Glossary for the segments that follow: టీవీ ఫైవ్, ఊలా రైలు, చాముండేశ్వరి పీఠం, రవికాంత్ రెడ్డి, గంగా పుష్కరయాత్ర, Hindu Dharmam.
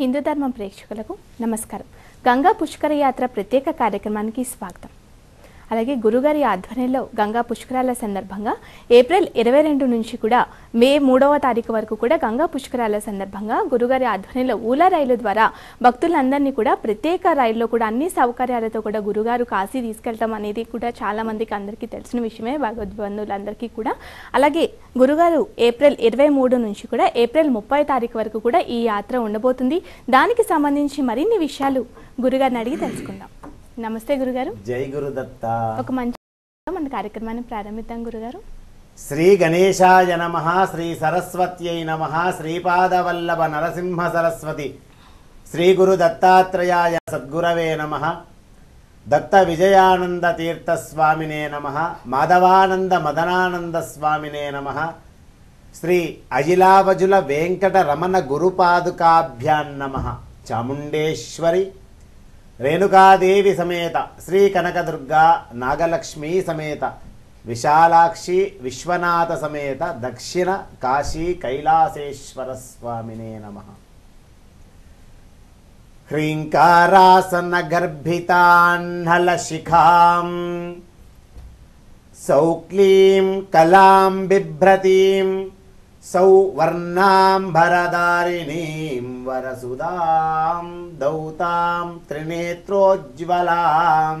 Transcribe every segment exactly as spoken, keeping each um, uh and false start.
हिंदू धर्म प्रेक्षकुलकु नमस्कार। गंगा पुष्कर यात्रा प्रत्येक कार्यक्रमानिकी स्वागतं। అలాగే గురుగారి ఆధ్వర్యంలో గంగా పుష్కరాల సందర్భంగా ఏప్రిల్ ఇరవై రెండు నుంచి కూడా మే మూడవ తారీఖు వరకు కూడా గంగా పుష్కరాల సందర్భంగా గురుగారి ఆధ్వర్యంలో ఊల రైలు ద్వారా భక్తులందర్నీ కూడా ప్రతిక రైల్లో కూడా అన్ని సౌకర్యాలతో కూడా గురుగారు కాశీ తీసుకెళ్తాం అనేది కూడా చాలా మందికి అందరికీ తెలిసిన విషయమే, భగవద్బంధులందరికీ కూడా। అలాగే గురుగారు ఏప్రిల్ ఇరవై మూడు నుంచి కూడా ఏప్రిల్ ముప్పై తారీఖు వరకు కూడా ఈ యాత్ర ఉండబోతుంది। దానికి సంబంధించి మరిన్ని విషయాలు గురుగారిని అడిగి తెలుసుకుందాం। నమస్తే గురుగారు। జై గురు దత్త। ఒక మంచి మన కార్యక్రమాన్ని ప్రారంభిద్దాం గురుగారు। శ్రీ గణేశాయ నమః, శ్రీ సరస్వత్యై నమః, శ్రీ పాదవల్లభ నరసింహ సరస్వతి, శ్రీ గురు దత్తాత్రేయాయ సద్గురవే నమః, దత్త విజయానంద తీర్థ స్వామినే నమః, మాధవానంద మదనానంద స్వామినే నమః, శ్రీ అజిలావజుల వెంకట రమణ గురు పాదుకాభ్యాం నమః, చాముండేశ్వరి रेणुकादेवी समेत श्री कनक दुर्गा नागलक्ष्मी समेत विशालाक्षी विश्वनाथ समेत दक्षिण काशी कैलासेश्वर स्वामिने नमः। ह्रींकारासन गर्भितान्हल शिखां सौक्लीं कलां बिभ्रतीं सौवर्णां भरदारिणीं वरसुदां दौतां त्रिनेत्रोज्ज्वलां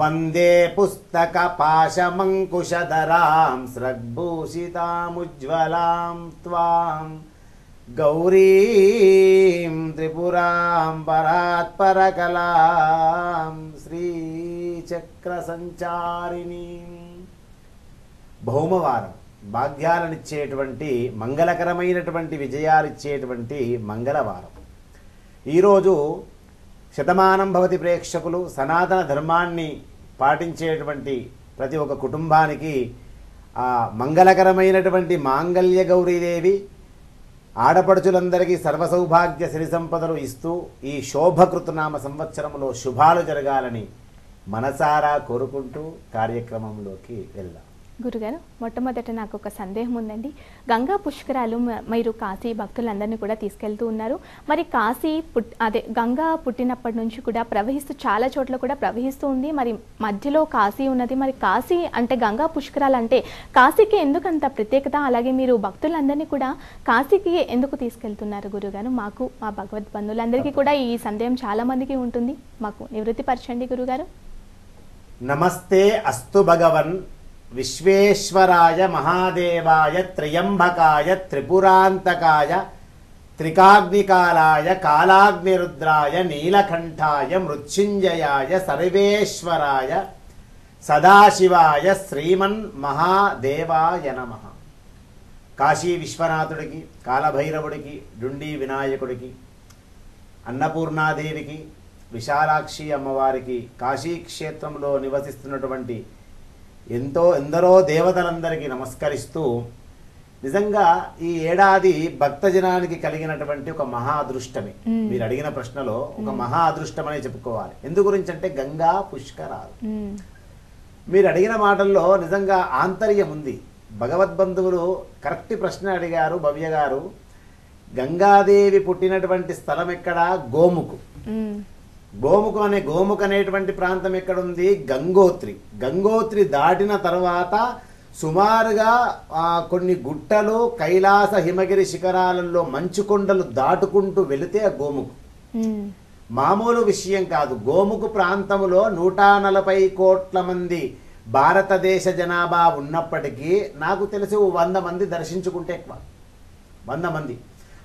वन्दे पुस्तकपाशमङ्कुशधरां स्रग्भूषितामुज्ज्वलां त्वां गौरीं त्रिपुरां परात्परकलां श्रीचक्रसञ्चारिणीं। भौमवारं భాగ్యాలనిచ్చేటువంటి మంగళకరమైనటువంటి విజయాలిచ్చేటువంటి మంగళవారం। ఈరోజు శతమానం భవతి ప్రేక్షకులు సనాతన ధర్మాన్ని పాటించేటువంటి ప్రతి ఒక్క కుటుంబానికి ఆ మంగళకరమైనటువంటి మాంగళ్య గౌరీదేవి ఆడపడుచులందరికీ సర్వసౌభాగ్య సిరి సంపదలు ఇస్తూ ఈ శోభకృతనామ సంవత్సరంలో శుభాలు జరగాలని మనసారా కోరుకుంటూ కార్యక్రమంలోకి వెళ్దాం। గురుగారు, మొట్టమొదట నాకు ఒక సందేహం ఉందండి। గంగా పుష్కరాలు మీరు కాశీ భక్తులందరినీ కూడా తీసుకెళ్తూ ఉన్నారు। మరి కాశీ పుట్ అదే గంగా పుట్టినప్పటి నుంచి కూడా ప్రవహిస్తూ చాలా చోట్ల కూడా ప్రవహిస్తూ ఉంది। మరి మధ్యలో కాశీ ఉన్నది। మరి కాశీ అంటే గంగా పుష్కరాలు అంటే కాశీకి ఎందుకు అంత ప్రత్యేకత? అలాగే మీరు భక్తులందరినీ కూడా కాశీకి ఎందుకు తీసుకెళ్తున్నారు గురుగారు? మాకు మా భగవద్ బంధువులందరికీ కూడా ఈ సందేహం చాలా మందికి ఉంటుంది, మాకు నివృత్తిపరచండి గురుగారు। నమస్తే అస్తు భగవన్ विश्वेश्वराय महादेवाय त्र्यंबकाय त्रिपुरांतकाय त्रिकाग्निकालाय कालाग्निरुद्राय नीलकंठाय मृत्युंजयाय सर्वेश्वराय सदाशिवाय श्रीमन्महादेवाय नमः। काशी विश्वनाथुडिकी कालभैरवुडिकी डुंडी विनायकुडिकी अन्नपूर्णादेविकी विशालाक्षी अम्मवारिकी काशी क्षेत्रंलो निवसिस्तुन्नटुवंटि ఎంతో ఎందరో దేవతలందరికీ నమస్కరిస్తూ నిజంగా ఈ ఏడాది భక్తజనానికి కలిగినటువంటి ఒక మహా అదృష్టమే। మీరు అడిగిన ప్రశ్నలో ఒక మహా అదృష్టం అనే చెప్పుకోవాలి। ఎందు గురించి అంటే గంగా పుష్కరాలు। మీరు అడిగిన మాటల్లో నిజంగా ఆంతర్యం ఉంది। భగవద్బంధువులు కరెక్ట్ ప్రశ్న అడిగారు భవ్య గారు। గంగాదేవి పుట్టినటువంటి స్థలం ఎక్కడ? గోముకు। గోముఖం అనే గోముఖ అనేటువంటి ప్రాంతం ఎక్కడుంది? గంగోత్రి। గంగోత్రి దాటిన తర్వాత సుమారుగా కొన్ని గుట్టలు కైలాస హిమగిరి శిఖరాలలో మంచు కొండలు దాటుకుంటూ వెళితే ఆ గోముఖం మామూలు విషయం కాదు। గోముఖ ప్రాంతంలో నూట నలభై కోట్ల మంది భారతదేశ జనాభా ఉన్నప్పటికీ నాకు తెలిసి వంద మంది దర్శించుకుంటే ఎక్కువ, వంద మంది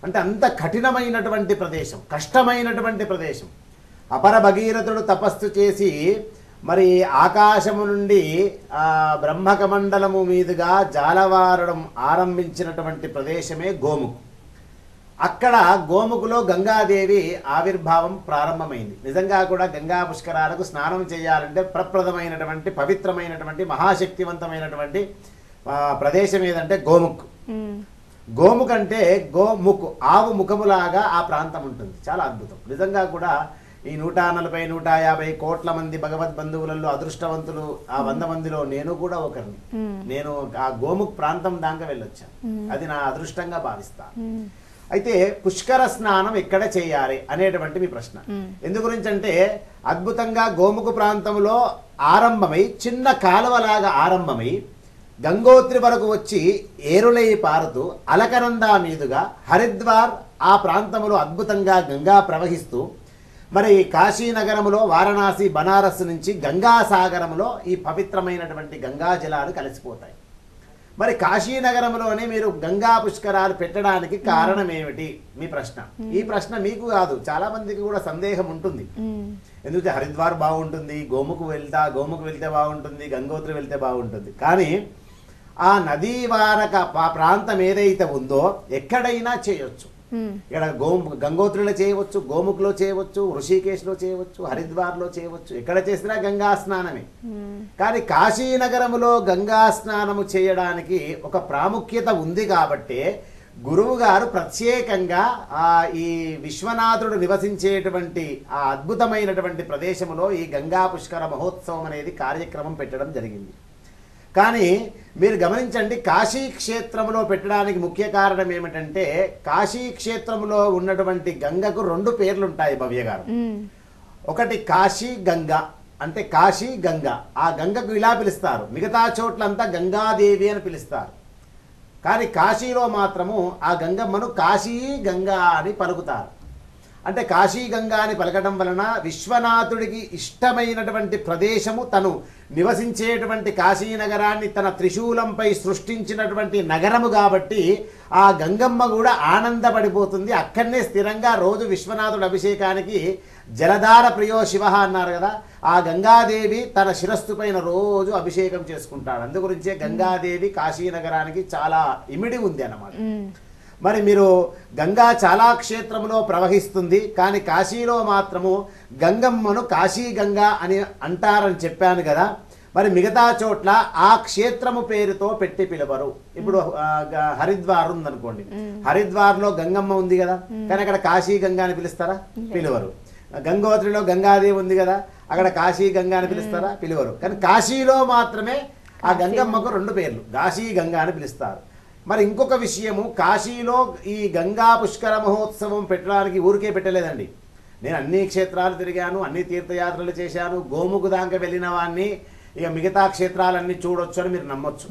అంటే అంత కఠినమైనటువంటి ప్రదేశం, కష్టమైనటువంటి ప్రదేశం। అపర భగీరథుడు తపస్సు చేసి మరి ఆకాశము నుండి ఆ బ్రహ్మకమండలము మీదుగా జాలవారడం ఆరంభించినటువంటి ప్రదేశమే గోముఖ। అక్కడ గోముఖలో గంగాదేవి ఆవిర్భావం ప్రారంభమైంది। నిజంగా కూడా గంగా పుష్కరాలకు స్నానం చేయాలంటే ప్రప్రదమైనటువంటి పవిత్రమైనటువంటి మహాశక్తివంతమైనటువంటి ప్రదేశం ఏదంటే గోముఖ। గోముఖ అంటే గోముఖ ఆవు ముఖములాగా ఆ ప్రాంతం ఉంటుంది, చాలా అద్భుతం నిజంగా కూడా। ఈ నూట నలభై నూట యాభై కోట్ల మంది భగవత్ బంధువులలో అదృష్టవంతులు ఆ వంద మందిలో నేను కూడా ఒకరిని. నేను ఆ గోముఖ్ ప్రాంతం దాకా వెళ్ళొచ్చాను, అది నా అదృష్టంగా భావిస్తాను. అయితే పుష్కర స్నానం ఎక్కడ చేయాలి అనేటువంటి మీ ప్రశ్న. ఎందు గురించి అంటే అద్భుతంగా గోముఖ ప్రాంతంలో ఆరంభమై చిన్న కాలువలాగా ఆరంభమై గంగోత్రి వరకు వచ్చి ఏరులై పారుతూ అలకనంద మీదుగా హరిద్వార్ ఆ ప్రాంతంలో అద్భుతంగా గంగా ప్రవహిస్తూ మరి కాశీ నగరంలో వారణాసి బనారస్ నుంచి గంగా సాగరంలో ఈ పవిత్రమైనటువంటి గంగా జలాలు కలిసిపోతాయి. మరి కాశీ నగరంలోనే మీరు గంగా పుష్కరాలు పెట్టడానికి కారణం ఏమిటి మీ ప్రశ్న. ఈ ప్రశ్న మీకు కాదు, చాలా మందికి కూడా సందేహం ఉంటుంది. ఎందుకంటే హరిద్వార్ బాగుంటుంది, గోముకు వెళ్తా గోముకు వెళ్తే బాగుంటుంది, గంగోత్రి వెళ్తే బాగుంటుంది. కానీ ఆ నదీ వారక ప్రాంతం ఏదైతే ఉందో ఎక్కడైనా చేయొచ్చు. ఇక్కడ గోము గంగోత్రిలో చేయవచ్చు, గోముఖలో చేయవచ్చు, ఋషికేశ్లో చేయవచ్చు, హరిద్వార్లో చేయవచ్చు. ఎక్కడ చేసినా గంగా స్నానమే. కానీ కాశీనగరంలో గంగా స్నానము చేయడానికి ఒక ప్రాముఖ్యత ఉంది కాబట్టి గురువు గారు ప్రత్యేకంగా ఆ ఈ విశ్వనాథుడు నివసించేటువంటి ఆ అద్భుతమైనటువంటి ప్రదేశంలో ఈ గంగా పుష్కర మహోత్సవం అనేది కార్యక్రమం పెట్టడం జరిగింది. కానీ మీరు గమనించండి, కాశీ క్షేత్రంలో పెట్టడానికి ముఖ్య కారణం ఏమిటంటే కాశీ క్షేత్రంలో ఉన్నటువంటి గంగకు రెండు పేర్లు ఉంటాయి భవ్య గారు. ఒకటి కాశీ గంగా అంటే కాశీ గంగా, ఆ గంగకు ఇలా పిలుస్తారు. మిగతా చోట్లంతా గంగాదేవి అని పిలుస్తారు. కానీ కాశీలో మాత్రము ఆ గంగమ్మను కాశీ గంగా అని పలుకుతారు. అంటే కాశీ గంగా అని పలకడం వలన విశ్వనాథుడికి ఇష్టమైనటువంటి ప్రదేశము, తను నివసించేటువంటి కాశీనగరాన్ని తన త్రిశూలంపై సృష్టించినటువంటి నగరము కాబట్టి ఆ గంగమ్మ కూడా ఆనందపడిపోతుంది. అక్కడనే స్థిరంగా రోజు విశ్వనాథుడి అభిషేకానికి జలధార ప్రియో శివ అన్నారు కదా, ఆ గంగాదేవి తన శిరస్సు పైన రోజు అభిషేకం చేసుకుంటాడు. అందుగురించే గంగాదేవి కాశీనగరానికి చాలా ఇమిడి ఉంది అన్నమాట. మరి మీరు గంగా చాలా క్షేత్రంలో ప్రవహిస్తుంది, కానీ కాశీలో మాత్రము గంగమ్మను కాశీ గంగా అని అంటారని చెప్పాను కదా. మరి మిగతా చోట్ల ఆ క్షేత్రము పేరుతో పెట్టి పిలవరు. ఇప్పుడు హరిద్వార్ ఉందనుకోండి, హరిద్వార్లో గంగమ్మ ఉంది కదా, కానీ అక్కడ కాశీ గంగా అని పిలుస్తారా? పిలవరు. గంగోత్రిలో గంగాదేవి ఉంది కదా, అక్కడ కాశీ గంగా అని పిలుస్తారా? పిలవరు. కానీ కాశీలో మాత్రమే ఆ గంగమ్మకు రెండు పేర్లు, కాశీ గంగా అని పిలుస్తారు. మరి ఇంకొక విషయము, కాశీలో ఈ గంగా పుష్కర మహోత్సవం పెట్టడానికి ఊరికే పెట్టలేదండి. నేను అన్ని క్షేత్రాలు తిరిగాను, అన్ని తీర్థయాత్రలు చేశాను, గోముకు దాకా వెళ్ళిన వాడిని, ఇక మిగతా క్షేత్రాలన్నీ చూడొచ్చు అని మీరు నమ్మొచ్చు.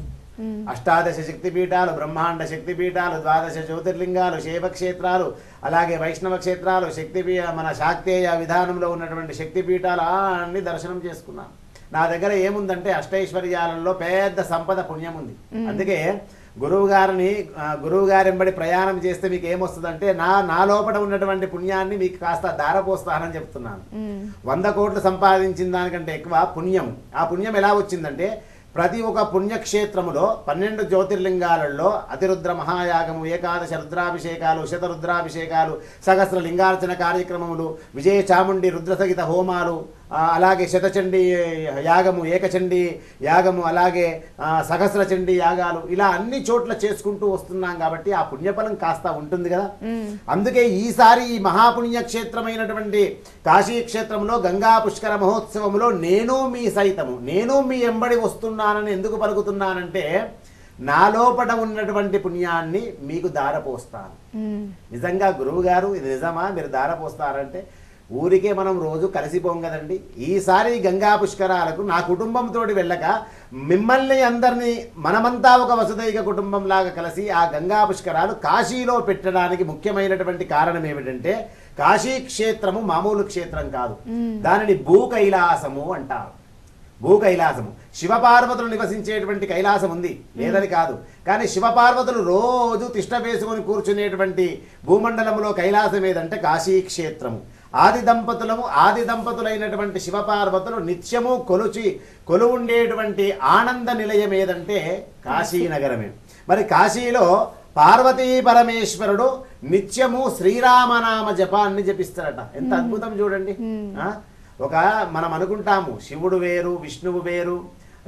అష్టాదశ శక్తిపీఠాలు, బ్రహ్మాండ శక్తిపీఠాలు, ద్వాదశ జ్యోతిర్లింగాలు, శైవ క్షేత్రాలు, అలాగే వైష్ణవ క్షేత్రాలు, శక్తిపీ మన శాక్తేయ విధానంలో ఉన్నటువంటి శక్తిపీఠాలు అన్ని దర్శనం చేసుకున్నాను. నా దగ్గర ఏముందంటే అష్టైశ్వర్యాలలో పెద్ద సంపద పుణ్యం ఉంది. అందుకే గురువు గారిని గురువు గారి వెంబడి ప్రయాణం చేస్తే మీకు ఏమొస్తుందంటే నా నా లోపల ఉన్నటువంటి పుణ్యాన్ని మీకు కాస్త దారపోస్తానని చెప్తున్నాను. వంద కోట్లు సంపాదించిన దానికంటే ఎక్కువ పుణ్యం. ఆ పుణ్యం ఎలా వచ్చిందంటే ప్రతి ఒక్క పుణ్యక్షేత్రములో పన్నెండు జ్యోతిర్లింగాలలో అతిరుద్ర మహాయాగము, ఏకాదశ రుద్రాభిషేకాలు, శత రుద్రాభిషేకాలు, సహస్ర లింగార్చన కార్యక్రమములు, విజయ చాముండి రుద్రసహిత హోమాలు, అలాగే శతచండీ యాగము, ఏకచండీ యాగము, అలాగే సహస్ర చండీ యాగాలు, ఇలా అన్ని చోట్ల చేసుకుంటూ వస్తున్నాం కాబట్టి ఆ పుణ్యఫలం కాస్త ఉంటుంది కదా. అందుకే ఈసారి ఈ మహాపుణ్యక్షేత్రమైనటువంటి కాశీ క్షేత్రంలో గంగా పుష్కర మహోత్సవంలో నేను మీ సైతము, నేను మీ ఎంబడి వస్తున్నానని ఎందుకు పలుకుతున్నానంటే నా లోపట ఉన్నటువంటి పుణ్యాన్ని మీకు దారపోస్తాను. నిజంగా గురువు గారు ఇది నిజమా, మీరు దారపోస్తారంటే ఊరికే మనం రోజు కలిసిపోం కదండి. ఈసారి గంగా పుష్కరాలకు నా కుటుంబంతో వెళ్ళక మిమ్మల్ని అందరినీ మనమంతా ఒక వసుదైక కుటుంబంలాగా కలిసి ఆ గంగా పుష్కరాలు కాశీలో పెట్టడానికి ముఖ్యమైనటువంటి కారణం ఏమిటంటే కాశీ క్షేత్రము మామూలు క్షేత్రం కాదు. దానిని భూ కైలాసము అంటారు. భూ కైలాసము శివపార్వతులు నివసించేటువంటి కైలాసం ఉంది, లేదని కాదు. కానీ శివపార్వతులు రోజు తిష్ట వేసుకొని కూర్చునేటువంటి భూమండలంలో కైలాసం ఏదంటే కాశీ క్షేత్రము. ఆది దంపతులము ఆది దంపతులైనటువంటి శివపార్వతులు నిత్యము కొలుచి కొలువుండేటువంటి ఆనంద నిలయం ఏదంటే కాశీనగరమే. మరి కాశీలో పార్వతీ పరమేశ్వరుడు నిత్యము శ్రీరామనామ జపాన్ని జపిస్తారట. ఎంత అద్భుతం చూడండి. ఒక మనం అనుకుంటాము శివుడు వేరు, విష్ణువు వేరు,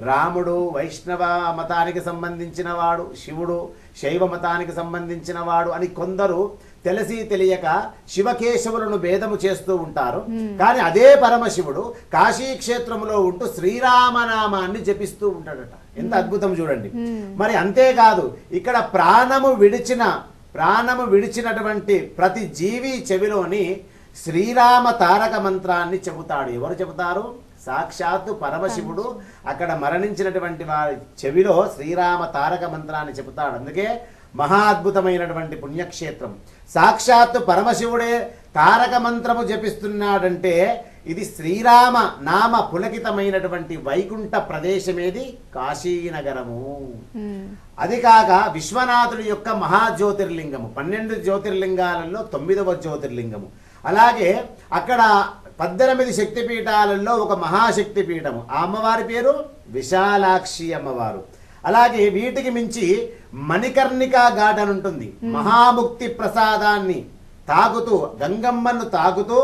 రాముడు వైష్ణవ మతానికి సంబంధించిన వాడు, శివుడు శైవ మతానికి సంబంధించిన వాడు అని కొందరు తెలిసి తెలియక శివకేశవులను భేదము చేస్తూ ఉంటారు. కానీ అదే పరమశివుడు కాశీ క్షేత్రంలో ఉంటూ శ్రీరామనామాన్ని జపిస్తూ ఉంటాడట. ఎంత అద్భుతం చూడండి. మరి అంతే కాదు, ఇక్కడ ప్రాణము విడిచిన ప్రాణము విడిచినటువంటి ప్రతి జీవి చెవిలోని శ్రీరామ తారక మంత్రాన్ని చెబుతాడు. ఎవరు చెబుతారు? సాక్షాత్తు పరమశివుడు అక్కడ మరణించినటువంటి వారి చెవిలో శ్రీరామ తారక మంత్రాన్ని చెబుతాడు. అందుకే మహా అద్భుతమైనటువంటి పుణ్యక్షేత్రం. సాక్షాత్తు పరమశివుడే తారక మంత్రము జపిస్తున్నాడంటే ఇది శ్రీరామ నామ పులకితమైనటువంటి వైకుంఠ ప్రదేశమేది కాశీనగరము. అది కాక విశ్వనాథుడి యొక్క మహాజ్యోతిర్లింగము, పన్నెండు జ్యోతిర్లింగాలలో తొమ్మిదవ జ్యోతిర్లింగము. అలాగే అక్కడ పద్దెనిమిది శక్తిపీఠాలలో ఒక మహాశక్తిపీఠము. ఆ అమ్మవారి పేరు విశాలాక్షి అమ్మవారు. అలాగే వీటికి మించి మణికర్ణికా ఘాట్ అని ఉంటుంది. మహాముక్తి ప్రసాదాన్ని తాగుతూ, గంగమ్మను తాగుతూ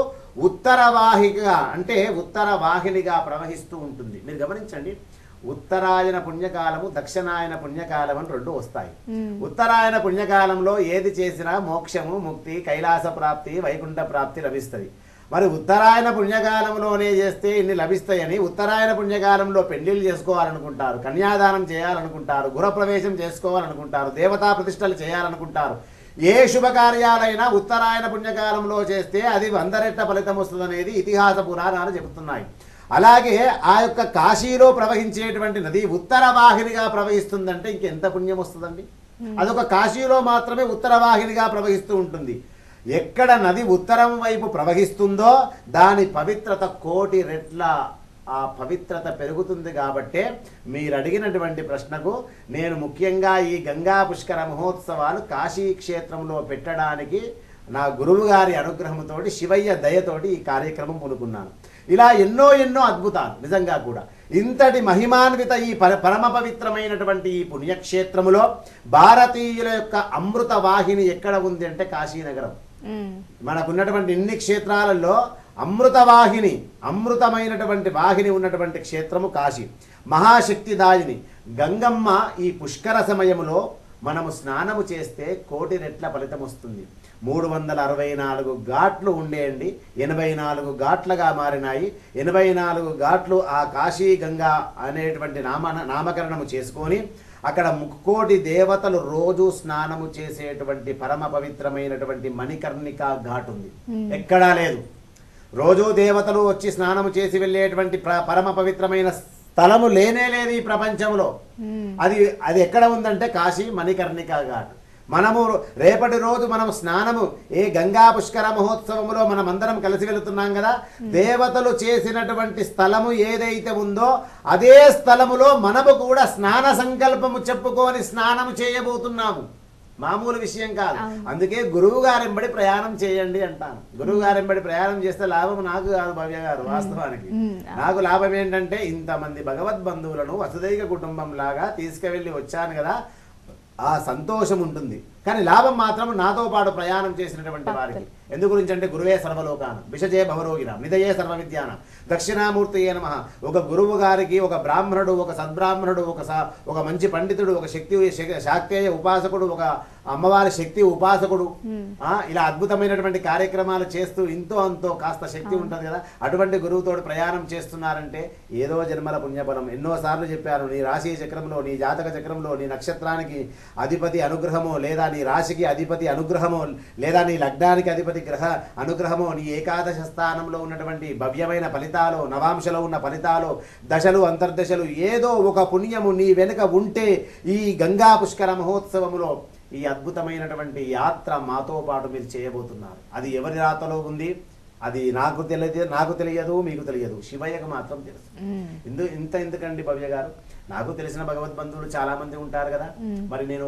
ఉత్తరవాహిగా అంటే ఉత్తర వాహినిగా ప్రవహిస్తూ ఉంటుంది. మీరు గమనించండి, ఉత్తరాయణ పుణ్యకాలము, దక్షిణాయన పుణ్యకాలం అని రెండు వస్తాయి. ఉత్తరాయణ పుణ్యకాలంలో ఏది చేసినా మోక్షము, ముక్తి, కైలాస ప్రాప్తి, వైకుంఠ ప్రాప్తి లభిస్తుంది. మరి ఉత్తరాయణ పుణ్యకాలంలోనే చేస్తే ఇన్ని లభిస్తాయని ఉత్తరాయణ పుణ్యకాలంలో పెళ్లిళ్ళు చేసుకోవాలనుకుంటారు, కన్యాదానం చేయాలనుకుంటారు, గృహప్రవేశం చేసుకోవాలనుకుంటారు, దేవతా ప్రతిష్టలు చేయాలనుకుంటారు. ఏ శుభకార్యాలైనా ఉత్తరాయణ పుణ్యకాలంలో చేస్తే అది వందరెట్ల ఫలితం వస్తుందనేది ఇతిహాస పురాణాలు చెబుతున్నాయి. అలాగే ఆ యొక్క కాశీలో ప్రవహించేటువంటి నది ఉత్తర వాహినిగా ప్రవహిస్తుందంటే ఇంకెంత పుణ్యం వస్తుందండి. అదొక కాశీలో మాత్రమే ఉత్తర వాహినిగా ప్రవహిస్తూ ఉంటుంది. ఎక్కడ నది ఉత్తరం వైపు ప్రవహిస్తుందో దాని పవిత్రత కోటి రెట్ల ఆ పవిత్రత పెరుగుతుంది. కాబట్టే మీరు అడిగినటువంటి ప్రశ్నకు నేను ముఖ్యంగా ఈ గంగా పుష్కర మహోత్సవాలు కాశీ క్షేత్రంలో పెట్టడానికి నా గురువు గారి అనుగ్రహంతో, శివయ్య దయతోటి ఈ కార్యక్రమం పూనుకున్నాను. ఇలా ఎన్నో ఎన్నో అద్భుతాలు నిజంగా కూడా. ఇంతటి మహిమాన్విత ఈ పరమ పవిత్రమైనటువంటి ఈ పుణ్యక్షేత్రములో భారతీయుల యొక్క అమృత వాహిని ఎక్కడ ఉంది అంటే కాశీనగరం. మనకున్నటువంటి ఇన్ని క్షేత్రాలలో అమృత వాహిని, అమృతమైనటువంటి వాహిని ఉన్నటువంటి క్షేత్రము కాశీ. మహాశక్తిదాయిని గంగమ్మ ఈ పుష్కర సమయంలో మనము స్నానము చేస్తే కోటి రెట్ల ఫలితం వస్తుంది. మూడు వందల అరవై నాలుగు ఘాట్లు ఉండేయండి, ఎనభై నాలుగు ఘాట్లుగా మారినాయి. ఎనభై నాలుగు ఘాట్లు ఆ కాశీ గంగా అనేటువంటి నామ నామకరణము చేసుకొని అక్కడ ముక్కోటి దేవతలు రోజు స్నానము చేసేటువంటి పరమ పవిత్రమైనటువంటి మణికర్ణికా ఘాట్ ఉంది. ఎక్కడా లేదు, రోజూ దేవతలు వచ్చి స్నానము చేసి వెళ్ళేటువంటి పరమ పవిత్రమైన స్థలము లేనే లేదు ఈ ప్రపంచంలో. అది అది ఎక్కడ ఉందంటే కాశీ మణికర్ణికా ఘాట్. మనము రేపటి రోజు మనం స్నానము ఏ గంగా పుష్కర మహోత్సవంలో మనం అందరం కలిసి వెళుతున్నాం కదా, దేవతలు చేసినటువంటి స్థలము ఏదైతే ఉందో అదే స్థలములో మనము కూడా స్నాన సంకల్పము చెప్పుకొని స్నానము చేయబోతున్నాము. మామూలు విషయం కాదు. అందుకే గురువు గారెంబడి ప్రయాణం చేయండి అంటాను. గురువు గారెంబడి ప్రయాణం చేస్తే లాభం నాకు కాదు భవ్య గారు, వాస్తవానికి నాకు లాభం ఏంటంటే ఇంతమంది భగవద్ బంధువులను వసుదైక కుటుంబం లాగా తీసుకువెళ్ళి వచ్చాను కదా, ఆ సంతోషం ఉంటుంది. కానీ లాభం మాత్రం నాతో పాటు ప్రయాణం చేసినటువంటి వారికి. ఎందు గురించి అంటే గురువే సర్వలోకాన విషజే భవరోగిణ నిదయే సర్వ విద్యాన దక్షిణామూర్తి ఏ నమః. ఒక గురువు గారికి, ఒక బ్రాహ్మణుడు, ఒక సద్బ్రాహ్మణుడు, ఒక ఒక మంచి పండితుడు, ఒక శక్తి శాక్తేయ ఉపాసకుడు, ఒక అమ్మవారి శక్తి ఉపాసకుడు, ఇలా అద్భుతమైనటువంటి కార్యక్రమాలు చేస్తూ ఇంతో అంతో కాస్త శక్తి ఉంటుంది కదా, అటువంటి గురువుతో ప్రయాణం చేస్తున్నారంటే ఏదో జన్మల పుణ్యఫలం. ఎన్నోసార్లు చెప్పాను, నీ రాశి చక్రంలో, నీ జాతక చక్రంలో, నీ నక్షత్రానికి అధిపతి అనుగ్రహమో, లేదా నీ రాశికి అధిపతి అనుగ్రహమో, లేదా నీ లగ్నానికి అధిపతి గ్రహ అనుగ్రహమో, నీ ఏకాదశ స్థానంలో ఉన్నటువంటి భవ్యమైన ఫలితాలు, నవాంశలో ఉన్న ఫలితాలు, దశలు, అంతర్దశలు, ఏదో ఒక పుణ్యము నీ వెనుక ఉంటే ఈ గంగా పుష్కర మహోత్సవంలో ఈ అద్భుతమైనటువంటి యాత్ర మాతో పాటు మీరు చేయబోతున్నారు. అది ఎవరి రాతలో ఉంది అది నాకు తెలియదు, నాకు తెలియదు, మీకు తెలియదు, శివయ్యకు మాత్రం తెలుసు. ఇందు ఇంత ఎందుకండి భవ్య గారు, నాకు తెలిసిన భగవద్ బంధువులు చాలా మంది ఉంటారు కదా, మరి నేను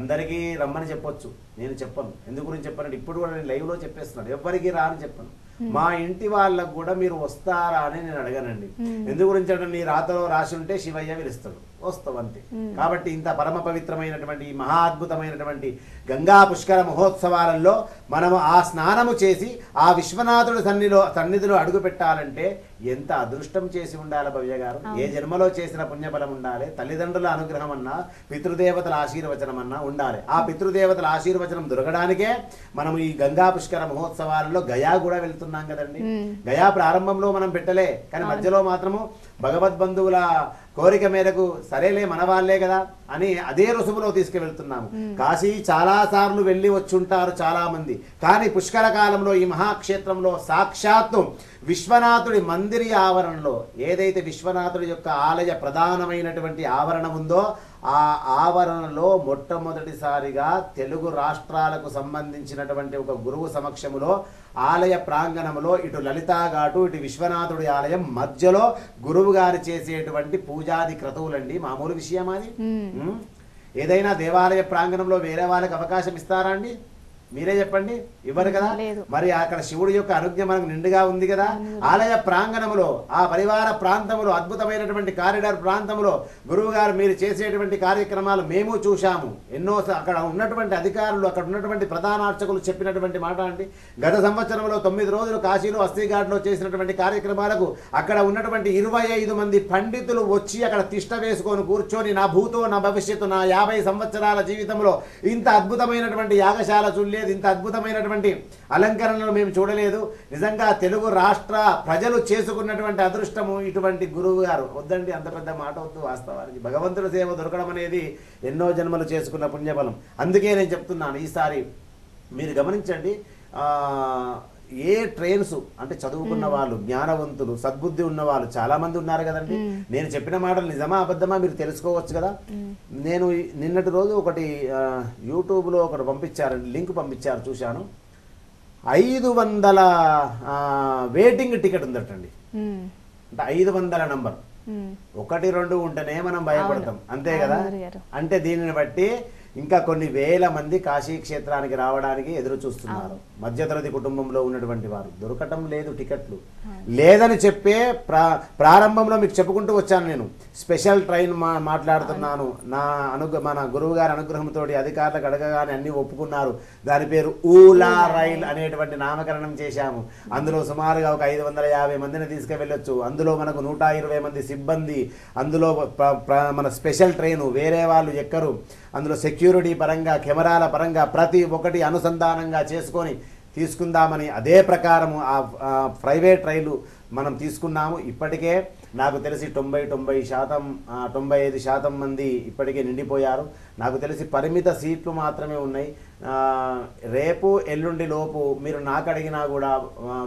అందరికీ రమ్మని చెప్పొచ్చు, నేను చెప్పను. ఎందు గురించి చెప్పానంటే ఇప్పుడు కూడా నేను లైవ్లో చెప్పేస్తున్నాను, ఎవరికి రాని చెప్పను. మా ఇంటి వాళ్ళకు కూడా మీరు వస్తారా అని నేను అడగనండి. ఎందు గురించి అంటే నీ రాతలో రాసి ఉంటే శివయ్య పిలుస్తాడు, వస్తావు అంతే. కాబట్టి ఇంత పరమ పవిత్రమైనటువంటి మహా అద్భుతమైనటువంటి గంగా పుష్కర మహోత్సవాలలో మనము ఆ స్నానము చేసి ఆ విశ్వనాథుడి సన్నిధిలో సన్నిధిలో అడుగు పెట్టాలంటే ఎంత అదృష్టం చేసి ఉండాలి భవ్య గారు. ఏ జన్మలో చేసిన పుణ్యఫలం ఉండాలి, తల్లిదండ్రుల అనుగ్రహం అన్నా పితృదేవతల ఆశీర్వచనం అన్నా ఉండాలి. ఆ పితృదేవతల ఆశీర్వచనం దొరకడానికే మనం ఈ గంగా పుష్కర మహోత్సవాలలో గయా కూడా వెళ్తున్నాం కదండి. గయా ప్రారంభంలో మనం పెట్టలే, కానీ మధ్యలో మాత్రము భగవద్బంధువుల కోరిక మేరకు సరేలే మన వాళ్ళే కదా అని అదే రుసుములో తీసుకువెళ్తున్నాము. కాశీ చాలా సార్లు వెళ్ళి వచ్చుంటారు చాలా మంది, కానీ పుష్కర కాలంలో ఈ మహాక్షేత్రంలో సాక్షాత్తు విశ్వనాథుడి మందిరి ఆవరణలో ఏదైతే విశ్వనాథుడి యొక్క ఆలయ ప్రధానమైనటువంటి ఆవరణ ఉందో ఆ ఆవరణలో మొట్టమొదటిసారిగా తెలుగు రాష్ట్రాలకు సంబంధించినటువంటి ఒక గురువు సమక్షములో ఆలయ ప్రాంగణంలో ఇటు లలితాఘాటు ఇటు విశ్వనాథుడి ఆలయం మధ్యలో గురువు గారు చేసేటువంటి పూజాది క్రతువులండి. మామూలు విషయమా అది? ఏదైనా దేవాలయ ప్రాంగణంలో వేరే వాళ్ళకి అవకాశం ఇస్తారా అండి? మీరే చెప్పండి, ఇవ్వరు కదా. మరి అక్కడ శివుడి యొక్క అనుజ్ఞ మనకు నిండుగా ఉంది కదా. ఆలయ ప్రాంగణములో ఆ పరివార ప్రాంతంలో అద్భుతమైనటువంటి కారిడార్ ప్రాంతంలో గురువు గారు మీరు చేసేటువంటి కార్యక్రమాలు మేము చూశాము. ఎన్నో అక్కడ ఉన్నటువంటి అధికారులు అక్కడ ఉన్నటువంటి ప్రధానార్చకులు చెప్పినటువంటి మాట అండి. గత సంవత్సరంలో తొమ్మిది రోజులు కాశీలో అస్థిఘాట్లో చేసినటువంటి కార్యక్రమాలకు అక్కడ ఉన్నటువంటి ఇరవై ఐదు మంది పండితులు వచ్చి అక్కడ తిష్ట వేసుకొని కూర్చొని నా భూతో నా భవిష్యత్తు నా యాభై సంవత్సరాల జీవితంలో ఇంత అద్భుతమైనటువంటి యాగశాల చూడలేదు, ఇంత అద్భుతమైనటువంటి అలంకరణలు మేము చూడలేదు. నిజంగా తెలుగు రాష్ట్ర ప్రజలు చేసుకున్నటువంటి అదృష్టము ఇటువంటి గురువు గారు. వద్దండి అంత పెద్ద మాట వద్దు. వాస్తవానికి భగవంతుడి సేవ దొరకడం అనేది ఎన్నో జన్మలు చేసుకున్న పుణ్యఫలం. అందుకే నేను చెప్తున్నాను, ఈసారి మీరు గమనించండి, ఏ ట్రైన్స్ అంటే చదువుకున్న వాళ్ళు జ్ఞానవంతులు సద్బుద్ధి ఉన్నవాళ్ళు చాలా మంది ఉన్నారు కదండి. నేను చెప్పిన మాటలు నిజమా అబద్ధమా మీరు తెలుసుకోవచ్చు కదా. నేను నిన్నటి రోజు ఒకటి యూట్యూబ్లో ఒకటి పంపించారండి, లింక్ పంపించారు, చూశాను. ఐదు వందల వెయిటింగ్ టికెట్ ఉందటండి. అంటే ఐదు వందల నంబర్, ఒకటి రెండు ఉంటేనే మనం భయపడతాం అంతే కదా. అంటే దీనిని బట్టి ఇంకా కొన్ని వేల మంది కాశీ క్షేత్రానికి రావడానికి ఎదురు చూస్తున్నారు. మధ్యతరగతి కుటుంబంలో ఉన్నటువంటి వారు దొరకటం లేదు టికెట్లు. లేదని చెప్పే ప్రారంభంలో మీకు చెప్పుకుంటూ వచ్చాను నేను. స్పెషల్ ట్రైన్ మా మాట్లాడుతున్నాను నా అనుగ్ర మన గురువు గారి అనుగ్రహంతో అధికారులకు అడగగానే అన్ని ఒప్పుకున్నారు. దాని పేరు ఊలా రైల్ అనేటువంటి నామకరణం చేశాము. అందులో సుమారుగా ఒక ఐదు వందల యాభై మందిని తీసుకువెళ్ళొచ్చు. అందులో మనకు నూట ఇరవై మంది సిబ్బంది. అందులో మన స్పెషల్ ట్రైను, వేరే వాళ్ళు ఎక్కరు. అందులో సెక్యూరిటీ పరంగా కెమెరాల పరంగా ప్రతి ఒక్కటి అనుసంధానంగా చేసుకొని తీసుకుందామని అదే ప్రకారము ఆ ప్రైవేట్ రైలు మనం తీసుకున్నాము. ఇప్పటికే నాకు తెలిసి తొంభై తొంభై శాతం తొంభై ఐదు శాతం మంది ఇప్పటికే నిండిపోయారు. నాకు తెలిసి పరిమిత సీట్లు మాత్రమే ఉన్నాయి. రేపు ఎల్లుండి లోపు మీరు నాకు అడిగినా కూడా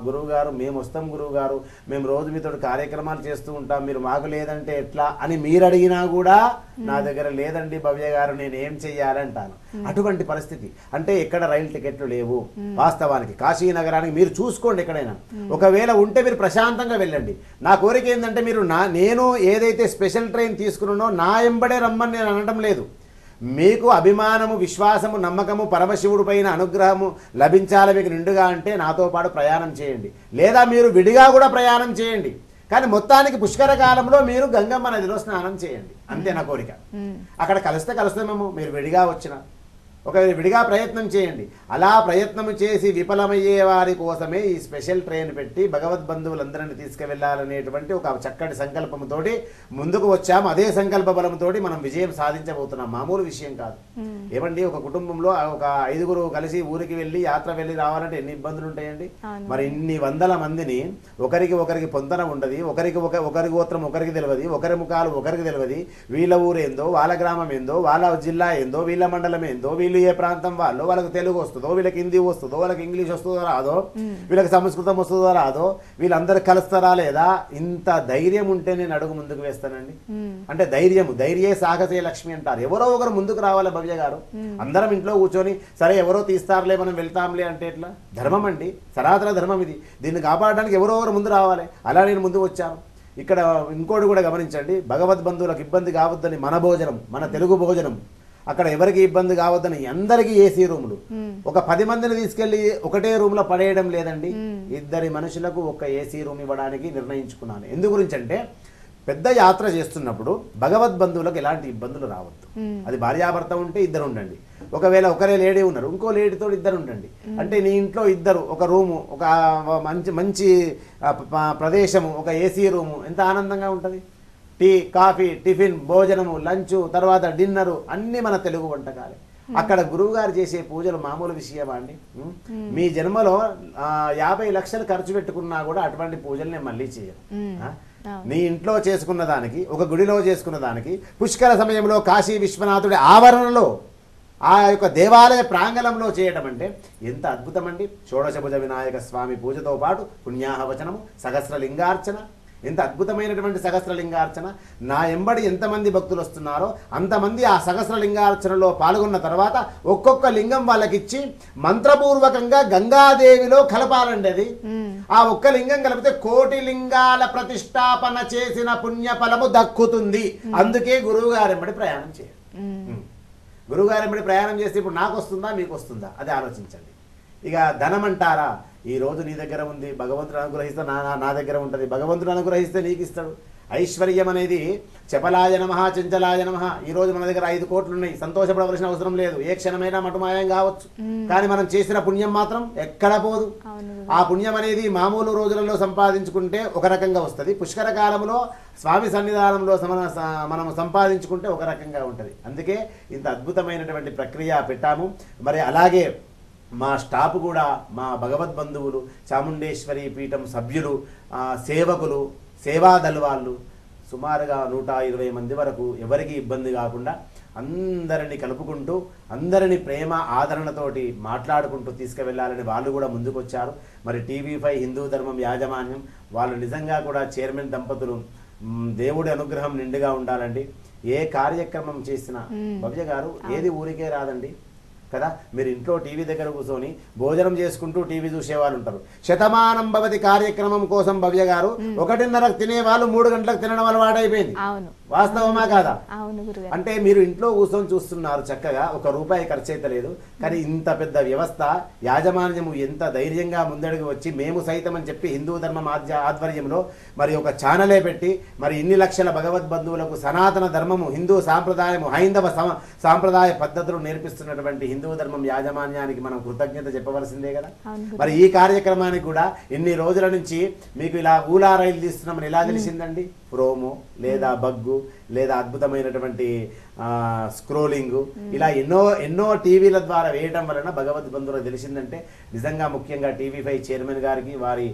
గురువుగారు మేము వస్తాం గురువుగారు, మేము రోజు మీతో కార్యక్రమాలు చేస్తూ ఉంటాం, మీరు మాకు లేదంటే ఎట్లా అని మీరు అడిగినా కూడా నా దగ్గర లేదండి భవ్య గారు నేను ఏం చెయ్యాలంటాను. అటువంటి పరిస్థితి. అంటే ఎక్కడ రైలు టికెట్లు లేవు వాస్తవానికి కాశీ నగరానికి. మీరు చూసుకోండి ఎక్కడైనా, ఒకవేళ ఉంటే మీరు ప్రశాంతంగా వెళ్ళండి. నా కోరిక ఏంటంటే మీరు నా నేను ఏదైతే స్పెషల్ ట్రైన్ తీసుకున్నానో నా ఎంబడే రమ్మని నేను అనడం లేదు. మీకు అభిమానము విశ్వాసము నమ్మకము పరమశివుడి పైన అనుగ్రహము లభించాలి మీకు నిండుగా అంటే నాతో పాటు ప్రయాణం చేయండి, లేదా మీరు విడిగా కూడా ప్రయాణం చేయండి. కానీ మొత్తానికి పుష్కర కాలంలో మీరు గంగమ్మ నదిలో స్నానం చేయండి, అంతే నా కోరిక. అక్కడ కలిస్తే కలుస్తామేమో, మీరు విడిగా వచ్చినా ఒక విడిగా ప్రయత్నం చేయండి. అలా ప్రయత్నం చేసి విఫలమయ్యే వారి కోసమే ఈ స్పెషల్ ట్రైన్ పెట్టి భగవద్బంధువులందరినీ తీసుకువెళ్ళాలనేటువంటి ఒక చక్కటి సంకల్పంతో ముందుకు వచ్చాము. అదే సంకల్ప బలంతో మనం విజయం సాధించబోతున్నాం. మామూలు విషయం కాదు ఏమండి. ఒక కుటుంబంలో ఒక ఐదుగురు కలిసి ఊరికి వెళ్ళి యాత్ర వెళ్ళి రావాలంటే ఎన్ని ఇబ్బందులు ఉంటాయండి. మరి ఇన్ని వందల మందిని ఒకరికి ఒకరికి పొందన ఉండదు, ఒకరికి ఒక ఒకరి గోత్రం ఒకరికి తెలియదు, ఒకరి ముఖాలు ఒకరికి తెలియదు. వీళ్ళ ఊరు ఏందో వాళ్ళ గ్రామం ఏందో వాళ్ళ జిల్లా ఏందో వీళ్ళ మండలం ఏందో వీళ్ళ ఏ ప్రాంతం వాళ్ళు, వాళ్ళకి తెలుగు వస్తుందో వీళ్ళకి హిందీ వస్తుందో వాళ్ళకి ఇంగ్లీష్ వస్తుందో రాదో వీళ్ళకి సంస్కృతం వస్తుందో రాదో, వీళ్ళందరూ కలుస్తారా లేదా. ఇంత ధైర్యం ఉంటే నేను అడుగు ముందుకు వేస్తానండి. అంటే ధైర్యము ధైర్యే సాహసే లక్ష్మి అంటారు. ఎవరో ఒకరు ముందుకు రావాలి భవ్య గారు. అందరం ఇంట్లో కూర్చొని సరే ఎవరో తీస్తారులే మనం వెళ్తాంలే అంటే ఎట్లా? ధర్మం అండి, సనాతన ధర్మం ఇది. దీన్ని కాపాడడానికి ఎవరో ఒకరు ముందు రావాలి. అలా నేను ముందు వచ్చాను. ఇక్కడ ఇంకోటి కూడా గమనించండి, భగవద్బంధువులకు ఇబ్బంది కావద్దని మన భోజనం మన తెలుగు భోజనం అక్కడ ఎవరికి ఇబ్బంది కావద్దని అందరికీ ఏసీ రూములు. ఒక పది మందిని తీసుకెళ్లి ఒకటే రూమ్ లో పడేయడం లేదండి. ఇద్దరి మనుషులకు ఒక ఏసీ రూమ్ ఇవ్వడానికి నిర్ణయించుకున్నాను. ఎందు గురించి అంటే పెద్ద యాత్ర చేస్తున్నప్పుడు భగవద్ బంధువులకు ఎలాంటి ఇబ్బందులు రావద్దు. అది భార్యాభర్త ఉంటే ఇద్దరు ఉండండి, ఒకవేళ ఒకరే లేడీ ఉన్నారు ఇంకో లేడీతో ఇద్దరు ఉండండి. అంటే నీ ఇంట్లో ఇద్దరు ఒక రూము, ఒక మంచి మంచి ప్రదేశము, ఒక ఏసీ రూము, ఎంత ఆనందంగా ఉంటుంది. టీ, కాఫీ, టిఫిన్, భోజనము, లంచ్, తర్వాత డిన్నరు అన్నీ మన తెలుగు వంటకాలే. అక్కడ గురువుగారు చేసే పూజలు మామూలు విషయమా అండి? మీ జన్మలో యాభై లక్షలు ఖర్చు పెట్టుకున్నా కూడా అటువంటి పూజలు నేను మళ్ళీ చేయను. నీ ఇంట్లో చేసుకున్న దానికి, ఒక గుడిలో చేసుకున్న దానికి, పుష్కర సమయంలో కాశీ విశ్వనాథుడి ఆవరణలో ఆ యొక్క దేవాలయ ప్రాంగణంలో చేయటం అంటే ఎంత అద్భుతం అండి. షోడశభుజ వినాయక స్వామి పూజతో పాటు పుణ్యాహవచనము, సహస్రలింగార్చన, ఎంత అద్భుతమైనటువంటి సహస్రలింగార్చన. నా ఎంబడి ఎంతమంది భక్తులు వస్తున్నారో అంతమంది ఆ సహస్రలింగార్చనలో పాల్గొన్న తర్వాత ఒక్కొక్క లింగం వాళ్ళకిచ్చి మంత్రపూర్వకంగా గంగాదేవిలో కలపాలండి. అది ఆ ఒక్క లింగం కలిపితే కోటి లింగాల ప్రతిష్టాపన చేసిన పుణ్యఫలము దక్కుతుంది. అందుకే గురువుగారెంబడి ప్రయాణం చేయాలి. గురువుగారెంబడి ప్రయాణం చేస్తే ఇప్పుడు నాకు వస్తుందా మీకు వస్తుందా అది ఆలోచించండి. ఇక ధనం అంటారా, ఈ రోజు నీ దగ్గర ఉంది భగవంతుడు అనుగ్రహిస్తే నా నా దగ్గర ఉంటుంది, భగవంతుడు అనుగ్రహిస్తే నీకు ఇస్తాడు. ఐశ్వర్యం అనేది చపలాయ నమః చంచలాయ నమః. ఈరోజు మన దగ్గర ఐదు కోట్లు ఉన్నాయి, సంతోషపడవలసిన అవసరం లేదు, ఏ క్షణమైనా మటుమాయం కావచ్చు. కానీ మనం చేసిన పుణ్యం మాత్రం ఎక్కడ పోదు. ఆ పుణ్యం అనేది మామూలు రోజులలో సంపాదించుకుంటే ఒక రకంగా వస్తుంది, పుష్కర కాలంలో స్వామి సన్నిధానంలో మనం సంపాదించుకుంటే ఒక రకంగా ఉంటుంది. అందుకే ఇంత అద్భుతమైనటువంటి ప్రక్రియ పెట్టాము. మరి అలాగే మా స్టాఫ్ కూడా, మా భగవద్ బంధువులు, చాముండేశ్వరి పీఠం సభ్యులు, సేవకులు, సేవాదళ వాళ్ళు సుమారుగా నూట ఇరవై మంది వరకు ఎవరికి ఇబ్బంది కాకుండా అందరినీ కలుపుకుంటూ అందరినీ ప్రేమ ఆదరణతోటి మాట్లాడుకుంటూ తీసుకువెళ్ళాలని వాళ్ళు కూడా ముందుకొచ్చారు. మరి టీవీ ఫైవ్ హిందూ ధర్మం యాజమాన్యం వాళ్ళు నిజంగా కూడా చైర్మన్ దంపతులు దేవుడి అనుగ్రహం నిండుగా ఉండాలండి. ఏ కార్యక్రమం చేసినా భవ్య గారు ఏది ఊరికే రాదండి కదా. మీరు ఇంట్లో టీవీ దగ్గర కూర్చొని భోజనం చేసుకుంటూ టీవీ చూసేవాళ్ళు ఉంటారు. శతమానం భవతి కార్యక్రమం కోసం భవ్య గారు ఒకటిన్నరకు తినేవాళ్ళు మూడు గంటలకు తినడం అలవాటు అయిపోయింది. వాస్తవమా కాదా? అంటే మీరు ఇంట్లో కూర్చొని చూస్తున్నారు, చక్కగా ఒక రూపాయి ఖర్చు అయితే లేదు. కానీ ఇంత పెద్ద వ్యవస్థ యాజమాన్యము ఎంత ధైర్యంగా ముందడుగు వచ్చి మేము సైతం అని చెప్పి హిందూ ధర్మం ఆధ్వర్యంలో మరి ఒక ఛానలే పెట్టి మరి ఇన్ని లక్షల భగవద్ బంధువులకు సనాతన ధర్మము, హిందూ సాంప్రదాయము, హైందవ సాంప్రదాయ పద్ధతులు నేర్పిస్తున్నటువంటి హిందూ ధర్మం యాజమాన్యానికి మనం కృతజ్ఞత చెప్పవలసిందే కదా. మరి ఈ కార్యక్రమానికి కూడా ఇన్ని రోజుల నుంచి మీకు ఇలా ఊలా రైలు తీస్తున్నామని ఎలా తెలిసిందండి? ప్రోమో లేదా బగ్గు లేదా అద్భుతమైనటువంటి స్క్రోలింగు ఇలా ఎన్నో ఎన్నో టీవీల ద్వారా వేయడం వలన భగవద్ బంధువులకు తెలిసిందంటే నిజంగా ముఖ్యంగా టీవీ ఫైవ్ చైర్మన్ గారికి, వారి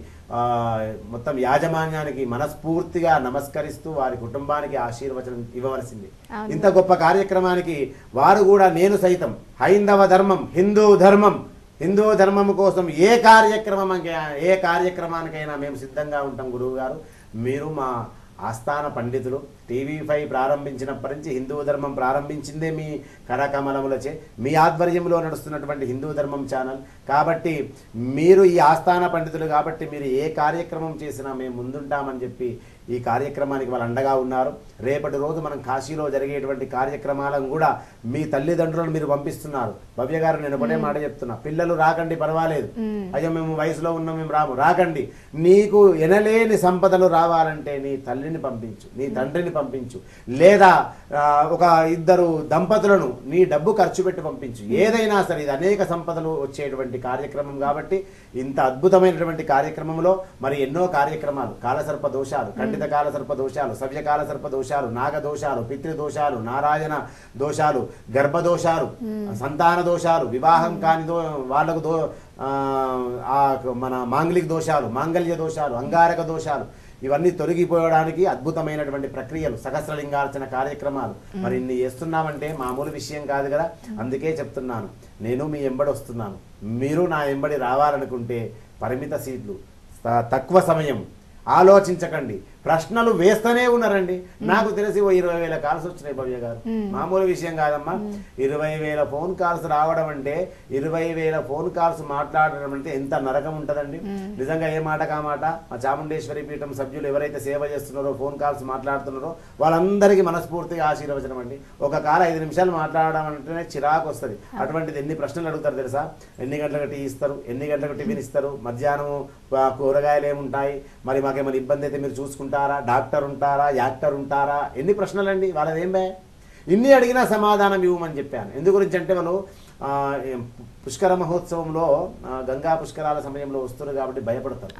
మొత్తం యాజమాన్యానికి మనస్ఫూర్తిగా నమస్కరిస్తూ వారి కుటుంబానికి ఆశీర్వచనం ఇవ్వవలసింది. ఇంత గొప్ప కార్యక్రమానికి వారు కూడా నేను సైతం హైందవ ధర్మం, హిందూ ధర్మం, హిందూ ధర్మం కోసం ఏ కార్యక్రమంకైనా ఏ కార్యక్రమానికైనా మేము సిద్ధంగా ఉంటాం. గురువు గారు మీరు మా ఆస్థాన పండితులు. టీవీ ఫైవ్ ప్రారంభించినప్పటి నుంచి హిందూ ధర్మం ప్రారంభించిందే మీ కరకమలములచే, మీ ఆధ్వర్యంలో నడుస్తున్నటువంటి హిందూ ధర్మం ఛానల్ కాబట్టి మీరు ఈ ఆస్థాన పండితులు కాబట్టి మీరు ఏ కార్యక్రమం చేసినా మేము ముందుంటామని చెప్పి ఈ కార్యక్రమానికి వాళ్ళు అండగా ఉన్నారు. రేపటి రోజు మనం కాశీలో జరిగేటువంటి కార్యక్రమాలను కూడా మీ తల్లిదండ్రులను మీరు పంపిస్తున్నారు. భవ్య గారు నేను ఒకటే మాట చెప్తున్నా, పిల్లలు రాకండి పర్వాలేదు, అయ్యో మేము వయసులో ఉన్నాం మేము రాము, రాకండి. నీకు ఎనలేని సంపదలు రావాలంటే నీ తల్లిని పంపించు, నీ తండ్రిని పంపించు, లేదా ఒక ఇద్దరు దంపతులను నీ డబ్బు ఖర్చు పెట్టి పంపించు. ఏదైనా సరే ఇది అనేక సంపదలు వచ్చేటువంటి కార్యక్రమం కాబట్టి ఇంత అద్భుతమైనటువంటి కార్యక్రమంలో మరి ఎన్నో కార్యక్రమాలు, కాలసర్ప దోషాలు, ఖండిత కాలసర్ప దోషాలు, సవ్య కాలసర్ప దోషాలు, నాగ దోషాలు, పితృదోషాలు, నారాయణ దోషాలు, గర్భదోషాలు, సంతాన దోషాలు, వివాహం కాని దో వాళ్లకు దో మన మాంగలిక దోషాలు, మాంగళ్య దోషాలు, అంగారక దోషాలు, ఇవన్నీ తొలగిపోవడానికి అద్భుతమైనటువంటి ప్రక్రియలు, సహస్రలింగార్చన కార్యక్రమాలు మరి ఇన్ని చేస్తున్నామంటే మామూలు విషయం కాదు కదా. అందుకే చెప్తున్నాను, నేను మీ ఎంబడి వస్తున్నాను, మీరు నా ఎంబడి రావాలనుకుంటే పరిమిత సీట్లు, తక్కువ సమయం, ఆలోచించకండి. ప్రశ్నలు వేస్తూనే ఉన్నారండి. నాకు తెలిసి ఓ ఇరవై వేల కాల్స్ వచ్చినాయి భవ్య గారు, మామూలు విషయం కాదమ్మా. ఇరవై వేల ఫోన్ కాల్స్ రావడం అంటే, ఇరవై వేల ఫోన్ కాల్స్ మాట్లాడడం అంటే ఎంత నరకం ఉంటుందండి. నిజంగా ఏ మాట కా మాట మా చాముండేశ్వరి పీఠం సభ్యులు ఎవరైతే సేవ చేస్తున్నారో, ఫోన్ కాల్స్ మాట్లాడుతున్నారో వాళ్ళందరికీ మనస్ఫూర్తిగా ఆశీర్వచనం అండి. ఒక కాల ఐదు నిమిషాలు మాట్లాడడం అంటేనే చిరాకు వస్తుంది. అటువంటిది ఎన్ని ప్రశ్నలు అడుగుతారు తెలుసా? ఎన్ని గంటలకు టీ ఇస్తారు, ఎన్ని గంటలకు టిఫిన్ ఇస్తారు, మధ్యాహ్నం కూరగాయలు ఏముంటాయి, మరి మాకేమైనా ఇబ్బంది అయితే మీరు చూసుకుంటారు, ఉంటారా, డాక్టర్ ఉంటారా, యాక్టర్ ఉంటారా, ఎన్ని ప్రశ్నలండి వాళ్ళదేం బే. ఇన్ని అడిగినా సమాధానం ఇవ్వమని చెప్పాను. ఎందు గురించి అంటే వాళ్ళు పుష్కర మహోత్సవంలో గంగా పుష్కరాల సమయంలో వస్తున్నారు కాబట్టి భయపడతారు.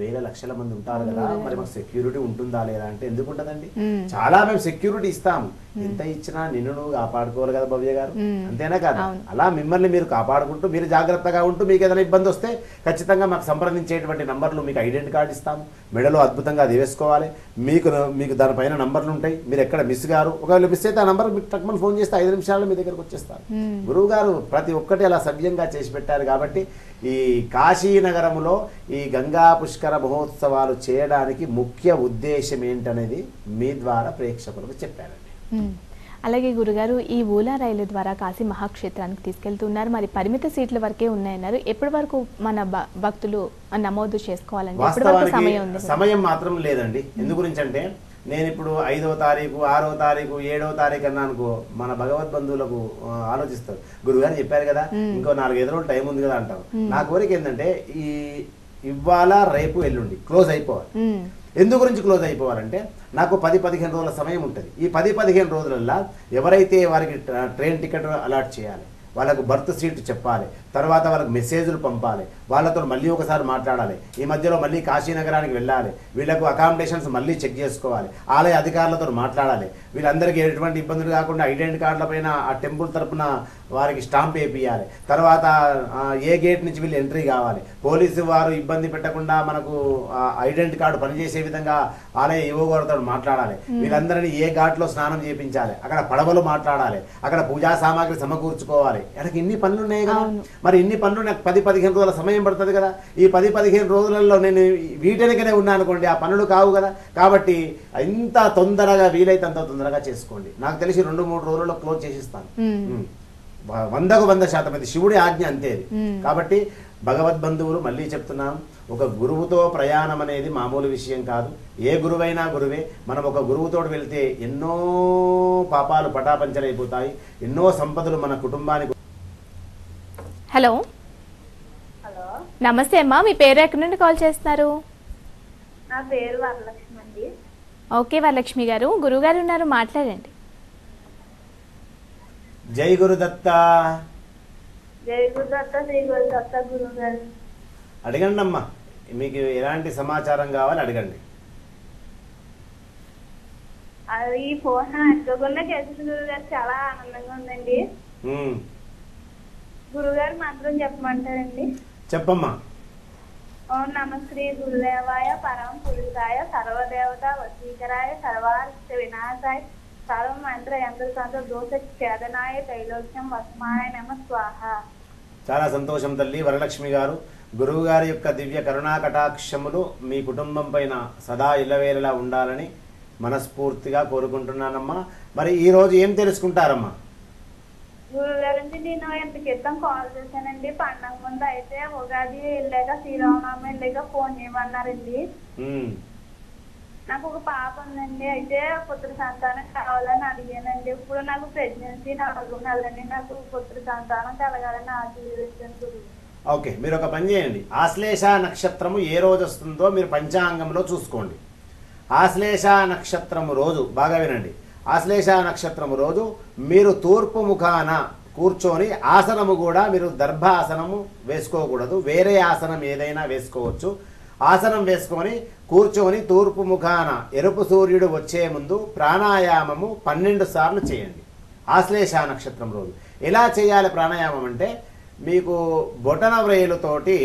వేల లక్షల మంది ఉంటారు కదా, మరి మాకు సెక్యూరిటీ ఉంటుందా లేదా అంటే ఎందుకు ఉంటుందండి, చాలా మేము సెక్యూరిటీ ఇస్తాము, ఎంత ఇచ్చినా నిన్ను నువ్వు కాపాడుకోవాలి కదా భవ్య గారు, అంతేనా కాదు. అలా మిమ్మల్ని మీరు కాపాడుకుంటూ మీరు జాగ్రత్తగా ఉంటూ మీకు ఏదైనా ఇబ్బంది వస్తే ఖచ్చితంగా మాకు సంప్రదించేటువంటి నంబర్లు మీకు ఐడెంటి కార్డు ఇస్తాము, మెడలో అద్భుతంగా అది వేసుకోవాలి, మీకు మీకు దానిపైన నంబర్లు ఉంటాయి, మీరు ఎక్కడ మిస్ గారు ఒకవేళ మిస్ అయితే ఆ నంబర్ మీకు తక్కువ ఫోన్ చేస్తే ఐదు నిమిషాల్లో మీ దగ్గరకు వచ్చేస్తారు. గురువు గారు ప్రతి ఒక్కటి అలా సవ్యంగా చేసి పెట్టారు కాబట్టి ఈ కాశీనగరంలో ఈ గంగా పుష్కర మహోత్సవాలు చేయడానికి ముఖ్య ఉద్దేశం ఏంటనేది మీ ద్వారా ప్రేక్షకులకు చెప్పారండి. అలాగే గురుగారు ఈ ఓలా రైలు ద్వారా కాశీ మహాక్షేత్రానికి తీసుకెళ్తున్నారు, మరి పరిమిత సీట్ల వరకే ఉన్నాయన్నారు, ఎప్పటి వరకు మన భక్తులు నమోదు చేసుకోవాలండి? సమయం మాత్రం లేదండి. ఎందు గురించి అంటే నేను ఇప్పుడు ఐదవ తారీఖు ఆరో తారీఖు ఏడవ తారీఖు అన్నా అనుకో మన భగవద్ బంధువులకు ఆలోచిస్తారు, గురుగారు చెప్పారు కదా ఇంకో నాలుగైదు రోజులు టైం ఉంది కదా అంటారు. నా కోరిక ఏంటంటే ఈ ఇవాళ రేపు ఎల్లుండి క్లోజ్ అయిపోవాలి. ఎందు గురించి క్లోజ్ అయిపోవాలంటే నాకు పది పదిహేను రోజుల సమయం ఉంటుంది. ఈ పది పదిహేను రోజులల్లో ఎవరైతే వారికి ట్రైన్ టికెట్ అలాట్ చేయాలి, వాళ్ళకు బర్త్ సీట్ చెప్పాలి, తర్వాత వాళ్ళకు మెసేజ్లు పంపాలి, వాళ్ళతో మళ్ళీ ఒకసారి మాట్లాడాలి, ఈ మధ్యలో మళ్ళీ కాశీనగరానికి వెళ్ళాలి, వీళ్ళకు అకామిడేషన్స్ మళ్ళీ చెక్ చేసుకోవాలి, ఆలయ అధికారులతో మాట్లాడాలి, వీళ్ళందరికీ ఎటువంటి ఇబ్బందులు కాకుండా ఐడెంటి కార్డులపైన ఆ టెంపుల్ తరఫున వారికి స్టాంప్ వేపియాలి, తర్వాత ఏ గేట్ నుంచి వీళ్ళు ఎంట్రీ కావాలి, పోలీసు వారు ఇబ్బంది పెట్టకుండా మనకు ఐడెంటి కార్డు పనిచేసే విధంగా ఆలయ యువగోరతో మాట్లాడాలి, వీళ్ళందరినీ ఏ ఘాట్లో స్నానం చేయించాలి, అక్కడ పడవలు మాట్లాడాలి, అక్కడ పూజా సామాగ్రి సమకూర్చుకోవాలి, నాకు ఇన్ని పనులు ఉన్నాయి కదా. మరి ఇన్ని పనులు నాకు పది పదిహేను రోజుల సమయం పడుతుంది కదా, ఈ పది పదిహేను రోజులలో నేను వీటనికనే ఉన్నాను అనుకోండి, ఆ పనులు కావు కదా. కాబట్టి ఎంత తొందరగా వీలైతే అంత తొందరగా చేసుకోండి. నాకు తెలిసి రెండు మూడు రోజుల్లో క్లోజ్ చేసిస్తాను, వందకు వంద శాతం. అది శివుడి ఆజ్ఞ అంతేది. కాబట్టి భగవద్బంధువులు మళ్ళీ చెప్తున్నాం, ఒక గురువుతో ప్రయాణం అనేది మామూలు విషయం కాదు. ఏ గురువైనా గురువే. మనం ఒక గురువుతో వెళ్తే ఎన్నో పాపాలు పటాపంచలైపోతాయి, ఎన్నో సంపదలు మన కుటుంబానికి. హలో, నమస్తే అమ్మా, మీ పేరు, ఎక్కడి నుండి కాల్ చేస్తున్నారు? నా పేరు వరలక్ష్మి అండి. ఓకే వరలక్ష్మి గారు, గురుగారు ఉన్నారు, మాట్లాడండి. జై గురుదత్త. జై గురుదత్త. జై గురుదత్త గురుగారు. అడగండి అమ్మా, మీకు ఎలాంటి సమాచారం కావాలి అడగండి. ఈ ఫోన్ అడగకుండా చేసిన గురుగారు చాలా ఆనందంగా ఉందండి. గురుగారు మాత్రం చెప్పమంటారండి? చెప్పమ్మా. ఓం నమ శ్రీ గురుదేవాయ పరమ పురుషాయ సర్వదేవత వశీకరాయ సర్వార్థ వినాశాయ సర్వ మంత్ర యంత్రతంత్ర దోష ఛేదనాయ తైలోక్యం వస్మాయ నమః స్వాహ. చాలా సంతోషం తల్లి వరలక్ష్మి గారు. గురువు గారి యొక్క దివ్య కరుణా కటాక్షములు మీ కుటుంబం పైన సదా ఇల్లవేళలా ఉండాలని మనస్ఫూర్తిగా కోరుకుంటున్నానమ్మా. మరి ఈ రోజు ఏం తెలుసుకుంటారమ్మా? గురుగారండి, నేను ఎంత క్రితం కాల్ చేశానండి, పండగ ముందు అయితే ఉగాది వెళ్ళాక శ్రీరామనామం వెళ్ళాక ఫోన్ చేయమన్నారండి. నాకు ఒక పాప ఉందండి, అయితే పుత్ర సంతానం కావాలని అడిగానండి. ఇప్పుడు నాకు ప్రెగ్నెన్సీ కలగాలని, నాకు పుత్ర సంతానం కలగాలని ఆశీర్వదించండి. ఓకే, మీరు ఒక పని చేయండి, ఆశ్లేష నక్షత్రము ఏ రోజు వస్తుందో మీరు పంచాంగంలో చూసుకోండి. ఆశ్లేష నక్షత్రము రోజు, బాగా వినండి, ఆశ్లేష నక్షత్రము రోజు మీరు తూర్పు ముఖాన కూర్చొని ఆసనము కూడా మీరు దర్భ ఆసనము వేసుకోకూడదు, వేరే ఆసనం ఏదైనా వేసుకోవచ్చు. ఆసనం వేసుకొని కూర్చొని తూర్పు ముఖాన ఎరుపు సూర్యుడు వచ్చే ముందు ప్రాణాయామము పన్నెండు సార్లు చేయండి ఆశ్లేష నక్షత్రం రోజు. ఎలా చేయాలి ప్రాణాయామం అంటే, మీకు బొటన వ్రేయులతోటి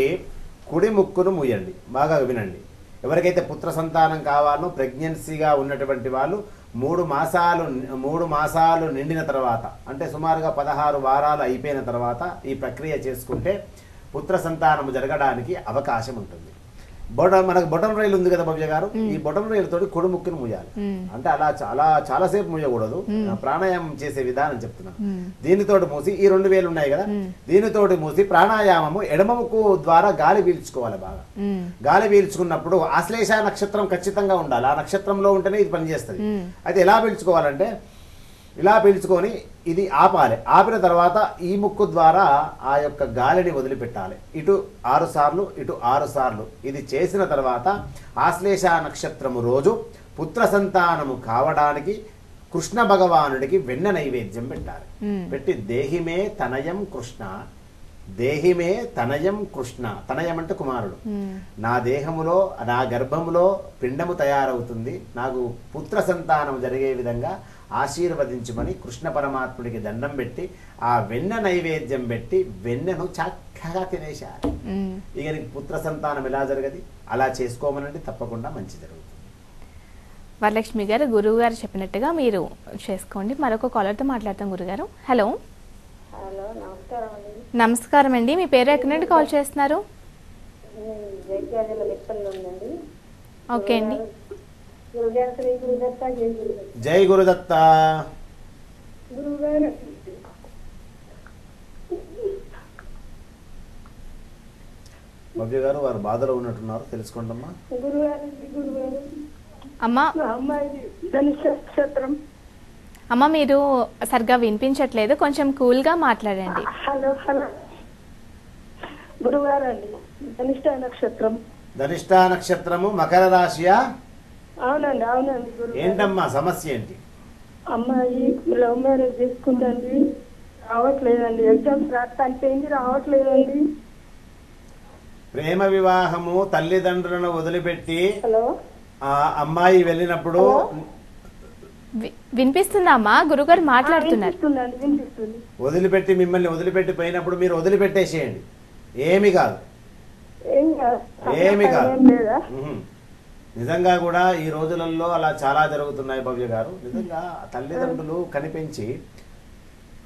కుడి ముక్కును మూయండి. బాగా వినండి, ఎవరికైతే పుత్ర సంతానం కావాలో ప్రెగ్నెన్సీగా ఉన్నటువంటి వాళ్ళు మూడు మాసాలు మూడు మాసాలు నిండిన తర్వాత అంటే సుమారుగా పదహారు వారాలు అయిపోయిన తర్వాత ఈ ప్రక్రియ చేసుకుంటే పుత్ర సంతానం జరగడానికి అవకాశం ఉంటుంది. బొట మనకు బొటం రైలు ఉంది కదా భవ్య గారు, ఈ బొటం రైలుతోటి కొడు ముక్కును ముయ్యాలి. అంటే అలా చాలా చాలాసేపు ముయ్యకూడదు, ప్రాణాయామం చేసే విధానం చెప్తున్నాను. దీనితోటి మూసి ఈ రెండు వేలు ఉన్నాయి కదా, దీనితోటి మూసి ప్రాణాయామము ఎడమ ముక్కు ద్వారా గాలి పీల్చుకోవాలి. బాగా గాలి పీల్చుకున్నప్పుడు ఆశ్లేష నక్షత్రం ఖచ్చితంగా ఉండాలి, ఆ నక్షత్రంలో ఉంటేనే ఇది పనిచేస్తుంది. అయితే ఎలా పీల్చుకోవాలంటే ఇలా పిలుచుకొని ఇది ఆపాలి. ఆపిన తర్వాత ఈ ముక్కు ద్వారా ఆ యొక్క గాలిని వదిలిపెట్టాలి. ఇటు ఆరు సార్లు ఇటు ఆరు సార్లు ఇది చేసిన తర్వాత ఆశ్లేష నక్షత్రము రోజు పుత్ర సంతానము కావడానికి కృష్ణ భగవానుడికి వెన్న నైవేద్యం పెట్టాలి. పెట్టి దేహిమే తనయం కృష్ణ, దేహిమే తనయం కృష్ణ, తనయం అంటే కుమారుడు, నా దేహములో నా గర్భములో పిండము తయారవుతుంది, నాకు పుత్ర సంతానం జరిగే విధంగా ఆశీర్వదించమని కృష్ణ పరమాత్ముడికి దండం పెట్టి ఆ వెన్న నైవేద్యం పెట్టి వెన్నను చక్కగా తినేశారు. ఇక నీకు పుత్ర సంతానం ఎలా జరగది, అలా చేసుకోమనండి, తప్పకుండా మంచి జరుగుతుంది. వరలక్ష్మి గారు గురువు గారు చెప్పినట్టుగా మీరు చేసుకోండి. మరొక కాలర్తో మాట్లాడతాం. గురుగారు హలో. హలో నమస్కారం అండి. నమస్కారం అండి. మీ పేరు, ఎక్కడి నుండి కాల్ చేస్తున్నారు? ఓకే అండి. జై గురుదత్త. భవ్య గారు వారు బాధలో ఉన్నట్టున్నారు, తెలుసుకోండమ్మా. అమ్మా అమ్మ మీరు సరిగ్గా వినిపించట్లేదు, కొంచెం కూల్గా మాట్లాడండి. హలో హలో గురువారం అండి. ధనిష్ట నక్షత్రం, ధనిష్ట నక్షత్రము, మకర రాశియా? అవునండి అవునండి. ఏంటమ్మా సమస్య ఏంటి? అమ్మాయి లవ్ మ్యారేజ్ తీసుకుందండి, రావట్లేదండి, ఎగ్జామ్స్ రాస్తాను రావట్లేదండి. ప్రేమ వివాహము తల్లిదండ్రులను వదిలిపెట్టి హలో అమ్మాయి వెళ్ళినప్పుడు వినిపిస్తుందమ్మా, గురుగారు మాట్లాడుతున్నారు. వదిలిపెట్టి మిమ్మల్ని వదిలిపెట్టి పోయినప్పుడు మీరు వదిలిపెట్టేసేయండి, ఏమి కాదు ఏమి కాదు. నిజంగా కూడా ఈ రోజులలో అలా చాలా జరుగుతున్నాయి భవ్య గారు. నిజంగా తల్లిదండ్రులు కనిపించి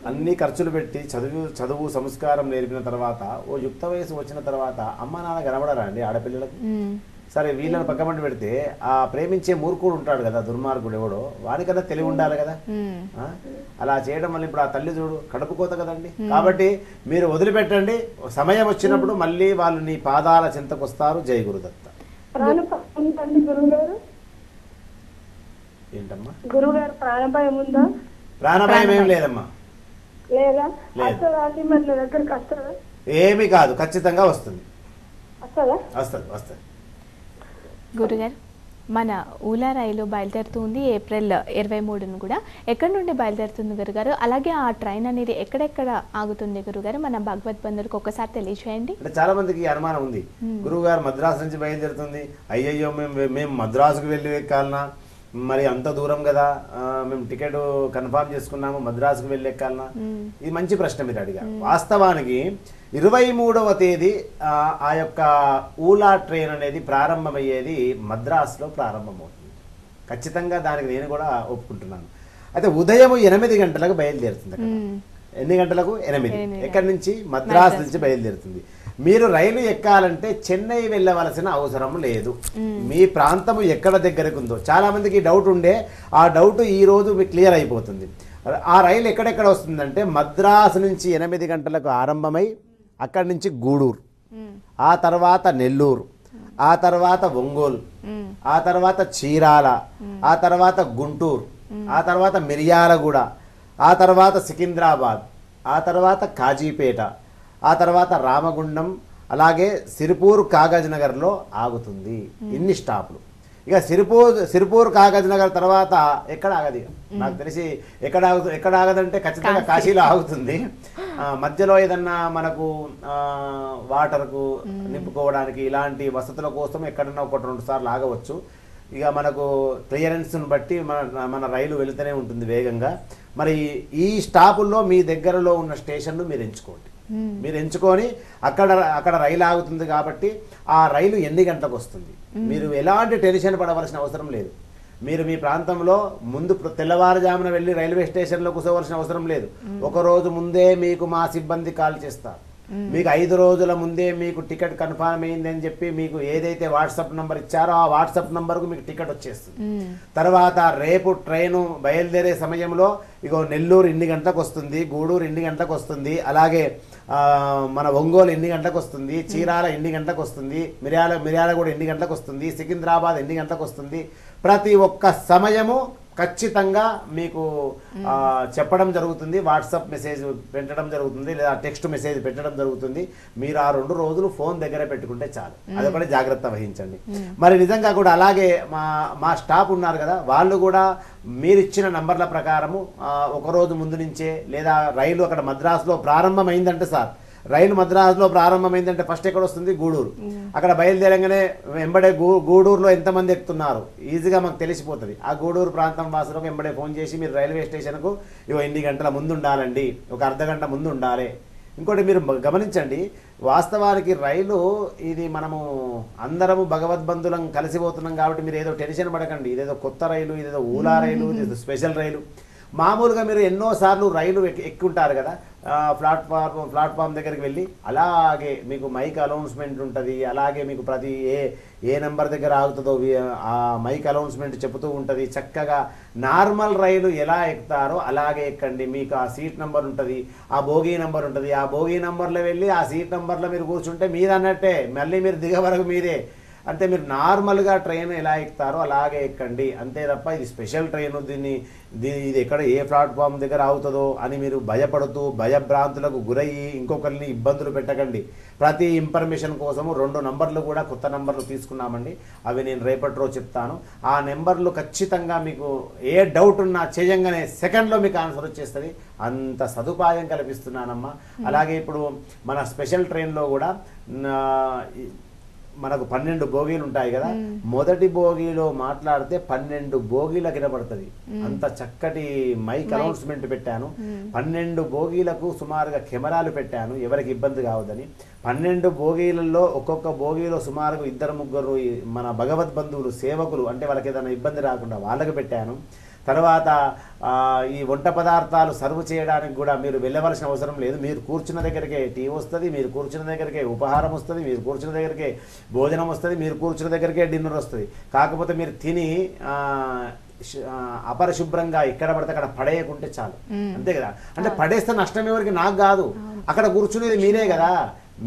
అన్ని ఖర్చులు పెట్టి చదువు చదువు సంస్కారం నేర్పిన తర్వాత ఓ యుక్త వయసు వచ్చిన తర్వాత అమ్మ నాన్న కనబడరా అండి ఆడపిల్లలకు? సరే వీళ్ళని పక్కమంట పెడితే ఆ ప్రేమించే మూర్ఖుడు ఉంటాడు కదా, దుర్మార్గుడు ఎవడో, వాడికన్నా తెలివి ఉండాలి కదా. అలా చేయడం వల్ల ఇప్పుడు ఆ తల్లి చూడు కడుపు కోత కదండి. కాబట్టి మీరు వదిలిపెట్టండి, సమయం వచ్చినప్పుడు మళ్ళీ వాళ్ళు నీ పాదాల చింతకు వస్తారు. జై గురుదత్త. ఏంటమ్మా గురుగారు ప్రాణభయం ఉందా? ప్రాణభయం ఏం లేదమ్మా, ఏమి కాదు, ఖచ్చితంగా వస్తుంది వస్తుంది వస్తుంది. గురుగారు మన ఊలా రైలు బయలుదేరుతుంది ఏప్రిల్ ఇరవై మూడును కూడా. ఎక్కడి నుండి బయలుదేరుతుంది గురుగారు? అలాగే ఆ ట్రైన్ అనేది ఎక్కడెక్కడ ఆగుతుంది గురుగారు? మన భగవద్ బంధువులకు ఒక్కసారి తెలియచేయండి. అంటే చాలా మందికి అనుమానం ఉంది, గురువుగారు మద్రాసు నుంచి బయలుదేరుతుంది, అయ్యయ్యో మేము మేము మద్రాసుకు వెళ్ళి ఎక్కాలనా, మరి అంత దూరం కదా, మేము టికెట్ కన్ఫర్మ్ చేసుకున్నాము మద్రాసుకు వెళ్ళి ఎక్కాలనా? ఇది మంచి ప్రశ్న మీరు అడిగారు. వాస్తవానికి ఇరవై మూడవ తేదీ ఆ యొక్క ఊలా ట్రైన్ అనేది ప్రారంభమయ్యేది మద్రాసులో ప్రారంభమవుతుంది, ఖచ్చితంగా దానికి నేను కూడా ఒప్పుకుంటున్నాను. అయితే ఉదయం ఎనిమిది గంటలకు బయలుదేరుతుంది. ఎన్ని గంటలకు? ఎనిమిది. ఎక్కడి నుంచి? మద్రాసు నుంచి బయలుదేరుతుంది. మీరు రైలు ఎక్కాలంటే చెన్నై వెళ్ళవలసిన అవసరం లేదు. మీ ప్రాంతము ఎక్కడ దగ్గరకు ఉందో చాలా మందికి డౌట్ ఉండే, ఆ డౌట్ ఈ రోజు క్లియర్ అయిపోతుంది. ఆ రైలు ఎక్కడెక్కడ వస్తుందంటే మద్రాసు నుంచి ఎనిమిది గంటలకు ఆరంభమై అక్కడి నుంచి గూడూరు, ఆ తర్వాత నెల్లూరు, ఆ తర్వాత ఒంగోలు, ఆ తర్వాత చీరాల, ఆ తర్వాత గుంటూరు, ఆ తర్వాత మిర్యాలగూడ, ఆ తర్వాత సికింద్రాబాద్, ఆ తర్వాత కాజీపేట, ఆ తర్వాత రామగుండం, అలాగే సిరిపూర్ కాగజ్ నగర్లో ఆగుతుంది. ఇన్ని స్టాపులు. ఇక సిరిపూర్ సిరిపూర్ కాగజ్ నగర్ తర్వాత ఎక్కడ ఆగదు నాకు తెలిసి, ఎక్కడ ఆగుతుంది ఎక్కడ ఆగదంటే ఖచ్చితంగా కాశీలో ఆగుతుంది. మధ్యలో ఏదన్నా మనకు వాటర్కు నింపుకోవడానికి ఇలాంటి వసతుల కోసం ఎక్కడన్నా ఒకటి రెండు సార్లు ఆగవచ్చు. ఇక మనకు క్లియరెన్స్ను బట్టి మన మన రైలు వెళుతూనే ఉంటుంది వేగంగా. మరి ఈ స్టాపుల్లో మీ దగ్గరలో ఉన్న స్టేషన్లు మీరు ఎంచుకోండి. మీరు ఎంచుకొని అక్కడ అక్కడ రైలు ఆగుతుంది కాబట్టి ఆ రైలు ఎన్ని గంటలకు వస్తుంది మీరు ఎలాంటి టెన్షన్ పడవలసిన అవసరం లేదు. మీరు మీ ప్రాంతంలో ముందు తెల్లవారుజామున వెళ్ళి రైల్వే స్టేషన్లో కూర్చోవలసిన అవసరం లేదు. ఒక రోజు ముందే మీకు మా సిబ్బంది కాల్ చేస్తారు, మీకు ఐదు రోజుల ముందే మీకు టికెట్ కన్ఫర్మ్ అయింది అని చెప్పి మీకు ఏదైతే వాట్సాప్ నెంబర్ ఇచ్చారో ఆ వాట్సాప్ నెంబర్కు మీకు టికెట్ వచ్చేస్తుంది. తర్వాత రేపు ట్రైను బయలుదేరే సమయంలో ఇగో నెల్లూరు ఇన్ని గంటలకు వస్తుంది, గూడూరు ఇన్ని గంటలకు వస్తుంది, అలాగే మన ఒంగోలు ఎన్ని గంటలకు వస్తుంది, చీరాల ఎన్ని గంటలకు వస్తుంది, మిర్యాల మిర్యాలగూడ ఎన్ని గంటలకు వస్తుంది, సికింద్రాబాద్ ఎన్ని గంటలకు వస్తుంది, ప్రతి ఒక్క సమయము ఖచ్చితంగా మీకు చెప్పడం జరుగుతుంది, వాట్సాప్ మెసేజ్ పెట్టడం జరుగుతుంది, లేదా టెక్స్ట్ మెసేజ్ పెట్టడం జరుగుతుంది. మీరు ఆ రెండు రోజులు ఫోన్ దగ్గర పెట్టుకుంటే చాలు, అది కూడా జాగ్రత్త వహించండి. మరి నిజంగా కూడా అలాగే మా మా స్టాఫ్ ఉన్నారు కదా, వాళ్ళు కూడా మీరు ఇచ్చిన నంబర్ల ప్రకారము ఒకరోజు ముందు నుంచే, లేదా రైలు అక్కడ మద్రాసులో ప్రారంభమైందంటే సార్, రైలు మద్రాసులో ప్రారంభమైందంటే ఫస్ట్ ఎక్కడ వస్తుంది? గూడూరు. అక్కడ బయలుదేరంగానే వెంబడే గూ గూడూరులో ఎంతమంది ఎక్కుతున్నారు ఈజీగా మాకు తెలిసిపోతుంది. ఆ గూడూరు ప్రాంతం వాసులకు వెంబడే ఫోన్ చేసి మీరు రైల్వే స్టేషన్కు ఇవో ఎన్ని గంటల ముందు ఉండాలండి, ఒక అర్ధ గంట ముందు ఉండాలి. ఇంకోటి మీరు గమనించండి, వాస్తవానికి రైలు ఇది మనము అందరము భగవద్బంధులం కలిసిపోతున్నాం కాబట్టి మీరు ఏదో టెన్షన్ పడకండి. ఇదేదో కొత్త రైలు, ఇదేదో ఊలా రైలు, ఇదేదో స్పెషల్ రైలు. మామూలుగా మీరు ఎన్నోసార్లు రైలు ఎక్కుంటారు కదా, ప్లాట్ఫామ్ ప్లాట్ఫామ్ దగ్గరికి వెళ్ళి అలాగే మీకు మైక్ అనౌన్స్మెంట్ ఉంటుంది, అలాగే మీకు ప్రతి ఏ ఏ నెంబర్ దగ్గర ఆగుతుందో ఆ మైక్ అనౌన్స్మెంట్ చెబుతూ ఉంటుంది. చక్కగా నార్మల్ రైలు ఎలా ఎక్కుతారో అలాగే ఎక్కండి. మీకు ఆ సీట్ నెంబర్ ఉంటుంది, ఆ భోగి నెంబర్ ఉంటుంది, ఆ భోగి నెంబర్లో వెళ్ళి ఆ సీట్ నెంబర్లో మీరు కూర్చుంటే మీరు అన్నట్టే, మళ్ళీ మీరు దిగే వరకు మీరే. అంటే మీరు నార్మల్గా ట్రైన్ ఎలా ఎక్కుతారో అలాగే ఎక్కండి అంతే తప్ప ఇది స్పెషల్ ట్రైన్, దీన్ని దీని ఇది ఎక్కడ ఏ ప్లాట్ఫామ్ దగ్గర ఆగుతుందో అని మీరు భయపడుతూ భయభ్రాంతులకు గురయ్యి ఇంకొకరిని ఇబ్బందులు పెట్టకండి. ప్రతి ఇన్ఫర్మేషన్ కోసము రెండు నంబర్లు కూడా కొత్త నెంబర్లు తీసుకున్నామండి, అవి నేను రేపటి రోజు చెప్తాను. ఆ నెంబర్లు ఖచ్చితంగా మీకు ఏ డౌట్ ఉన్నా చేయంగానే సెకండ్లో మీకు ఆన్సర్ వచ్చేస్తుంది, అంత సదుపాయం కల్పిస్తున్నానమ్మా. అలాగే ఇప్పుడు మన స్పెషల్ ట్రైన్లో కూడా మనకు పన్నెండు బోగీలు ఉంటాయి కదా, మొదటి బోగీలో మాట్లాడితే పన్నెండు బోగీల కినబడుతుంది. అంత చక్కటి మైక్ అనౌన్స్మెంట్ పెట్టాను, పన్నెండు బోగీలకు సుమారుగా కెమెరాలు పెట్టాను, ఎవరికి ఇబ్బంది కావద్దని. పన్నెండు బోగీలలో ఒక్కొక్క బోగీలో సుమారుగా ఇద్దరు ముగ్గురు మన భగవద్బంధువులు సేవకులు, అంటే వాళ్ళకి ఏదైనా ఇబ్బంది రాకుండా వాళ్ళకి పెట్టాను. తర్వాత ఈ వంట పదార్థాలు సర్వ్ చేయడానికి కూడా మీరు వెళ్ళవలసిన అవసరం లేదు, మీరు కూర్చున్న దగ్గరికే టీ వస్తుంది, మీరు కూర్చున్న దగ్గరికే ఉపహారం వస్తుంది, మీరు కూర్చున్న దగ్గరికే భోజనం వస్తుంది, మీరు కూర్చున్న దగ్గరికే డిన్నర్ వస్తుంది. కాకపోతే మీరు తిని అపరిశుభ్రంగా ఇక్కడ పడితే అక్కడ పడేయకుంటే చాలు, అంతే కదా. అంటే పడేస్తే నష్టం ఎవరికి? నాకు కాదు, అక్కడ కూర్చునేది మీరే కదా,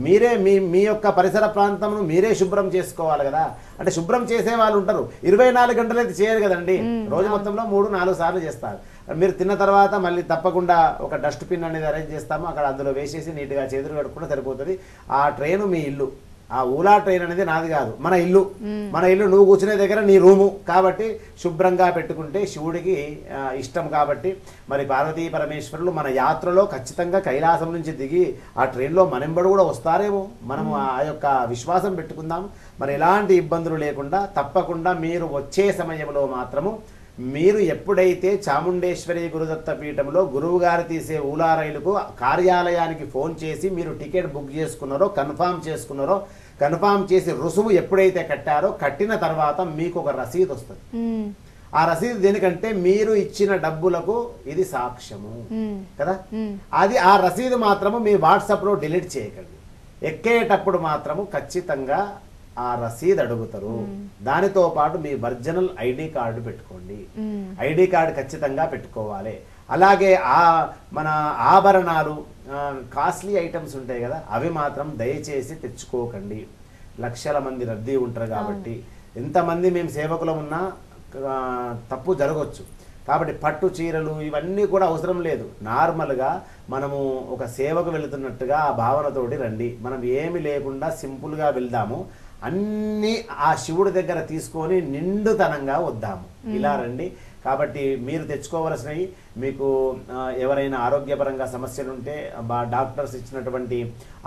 మీరే మీ మీ యొక్క పరిసర ప్రాంతంను మీరే శుభ్రం చేసుకోవాలి కదా. అంటే శుభ్రం చేసే వాళ్ళు ఉంటారు, ఇరవై నాలుగు గంటలు అయితే చేయరు కదండి, రోజు మొత్తంలో మూడు నాలుగు సార్లు చేస్తారు. మీరు తిన్న తర్వాత మళ్ళీ తప్పకుండా ఒక డస్ట్ బిన్ అనేది అరేంజ్ చేస్తాము, అక్కడ అందులో వేసేసి నీట్గా చేతులు కడుక్కుంటే సరిపోతుంది. ఆ ట్రైన్ మీ ఇల్లు, ఆ ఓలా ట్రైన్ అనేది నాది కాదు, మన ఇల్లు, మన ఇల్లు నువ్వు కూర్చునే దగ్గర నీ రూము కాబట్టి శుభ్రంగా పెట్టుకుంటే శివుడికి ఇష్టం కాబట్టి. మరి పార్వతీ పరమేశ్వరులు మన యాత్రలో ఖచ్చితంగా కైలాసం నుంచి దిగి ఆ ట్రైన్లో మనెంబడు కూడా వస్తారేమో, మనము ఆ యొక్క విశ్వాసం పెట్టుకుందాం. మరి ఎలాంటి ఇబ్బందులు లేకుండా తప్పకుండా మీరు వచ్చే సమయంలో మాత్రము మీరు ఎప్పుడైతే చాముండేశ్వరి గురుదత్త పీఠంలో గురువు గారు తీసే ఊలా రైలుకు కార్యాలయానికి ఫోన్ చేసి మీరు టికెట్ బుక్ చేసుకున్నారో, కన్ఫామ్ చేసుకున్నారో, కన్ఫామ్ చేసి రుసుము ఎప్పుడైతే కట్టారో కట్టిన తర్వాత మీకు ఒక రసీదు వస్తుంది. ఆ రసీదు దేనికంటే మీరు ఇచ్చిన డబ్బులకు ఇది సాక్ష్యము కదా. అది ఆ రసీదు మాత్రము మీ వాట్సాప్లో డిలీట్ చేయకండి. ఎక్కేటప్పుడు మాత్రము ఖచ్చితంగా ఆ రసీదు అడుగుతారు, దానితో పాటు మీ ఒరిజినల్ ఐడి కార్డు పెట్టుకోండి. ఐడి కార్డు ఖచ్చితంగా పెట్టుకోవాలి. అలాగే ఆ మన ఆభరణాలు, కాస్ట్లీ ఐటమ్స్ ఉంటాయి కదా, అవి మాత్రం దయచేసి తెచ్చుకోకండి. లక్షల మంది రద్దీ ఉంటారు కాబట్టి, ఎంతమంది మేము సేవకులం ఉన్నా తప్పు జరగవచ్చు కాబట్టి పట్టు చీరలు ఇవన్నీ కూడా అవసరం లేదు. నార్మల్గా మనము ఒక సేవకు వెళుతున్నట్టుగా ఆ భావనతోటి రండి, మనం ఏమి లేకుండా సింపుల్గా వెళ్దాము, అన్నీ ఆ శివుడి దగ్గర తీసుకొని నిండుతనంగా వద్దాము, ఇలా రండి. కాబట్టి మీరు తెచ్చుకోవలసినవి, మీకు ఎవరైనా ఆరోగ్యపరంగా సమస్యలుంటే డాక్టర్స్ ఇచ్చినటువంటి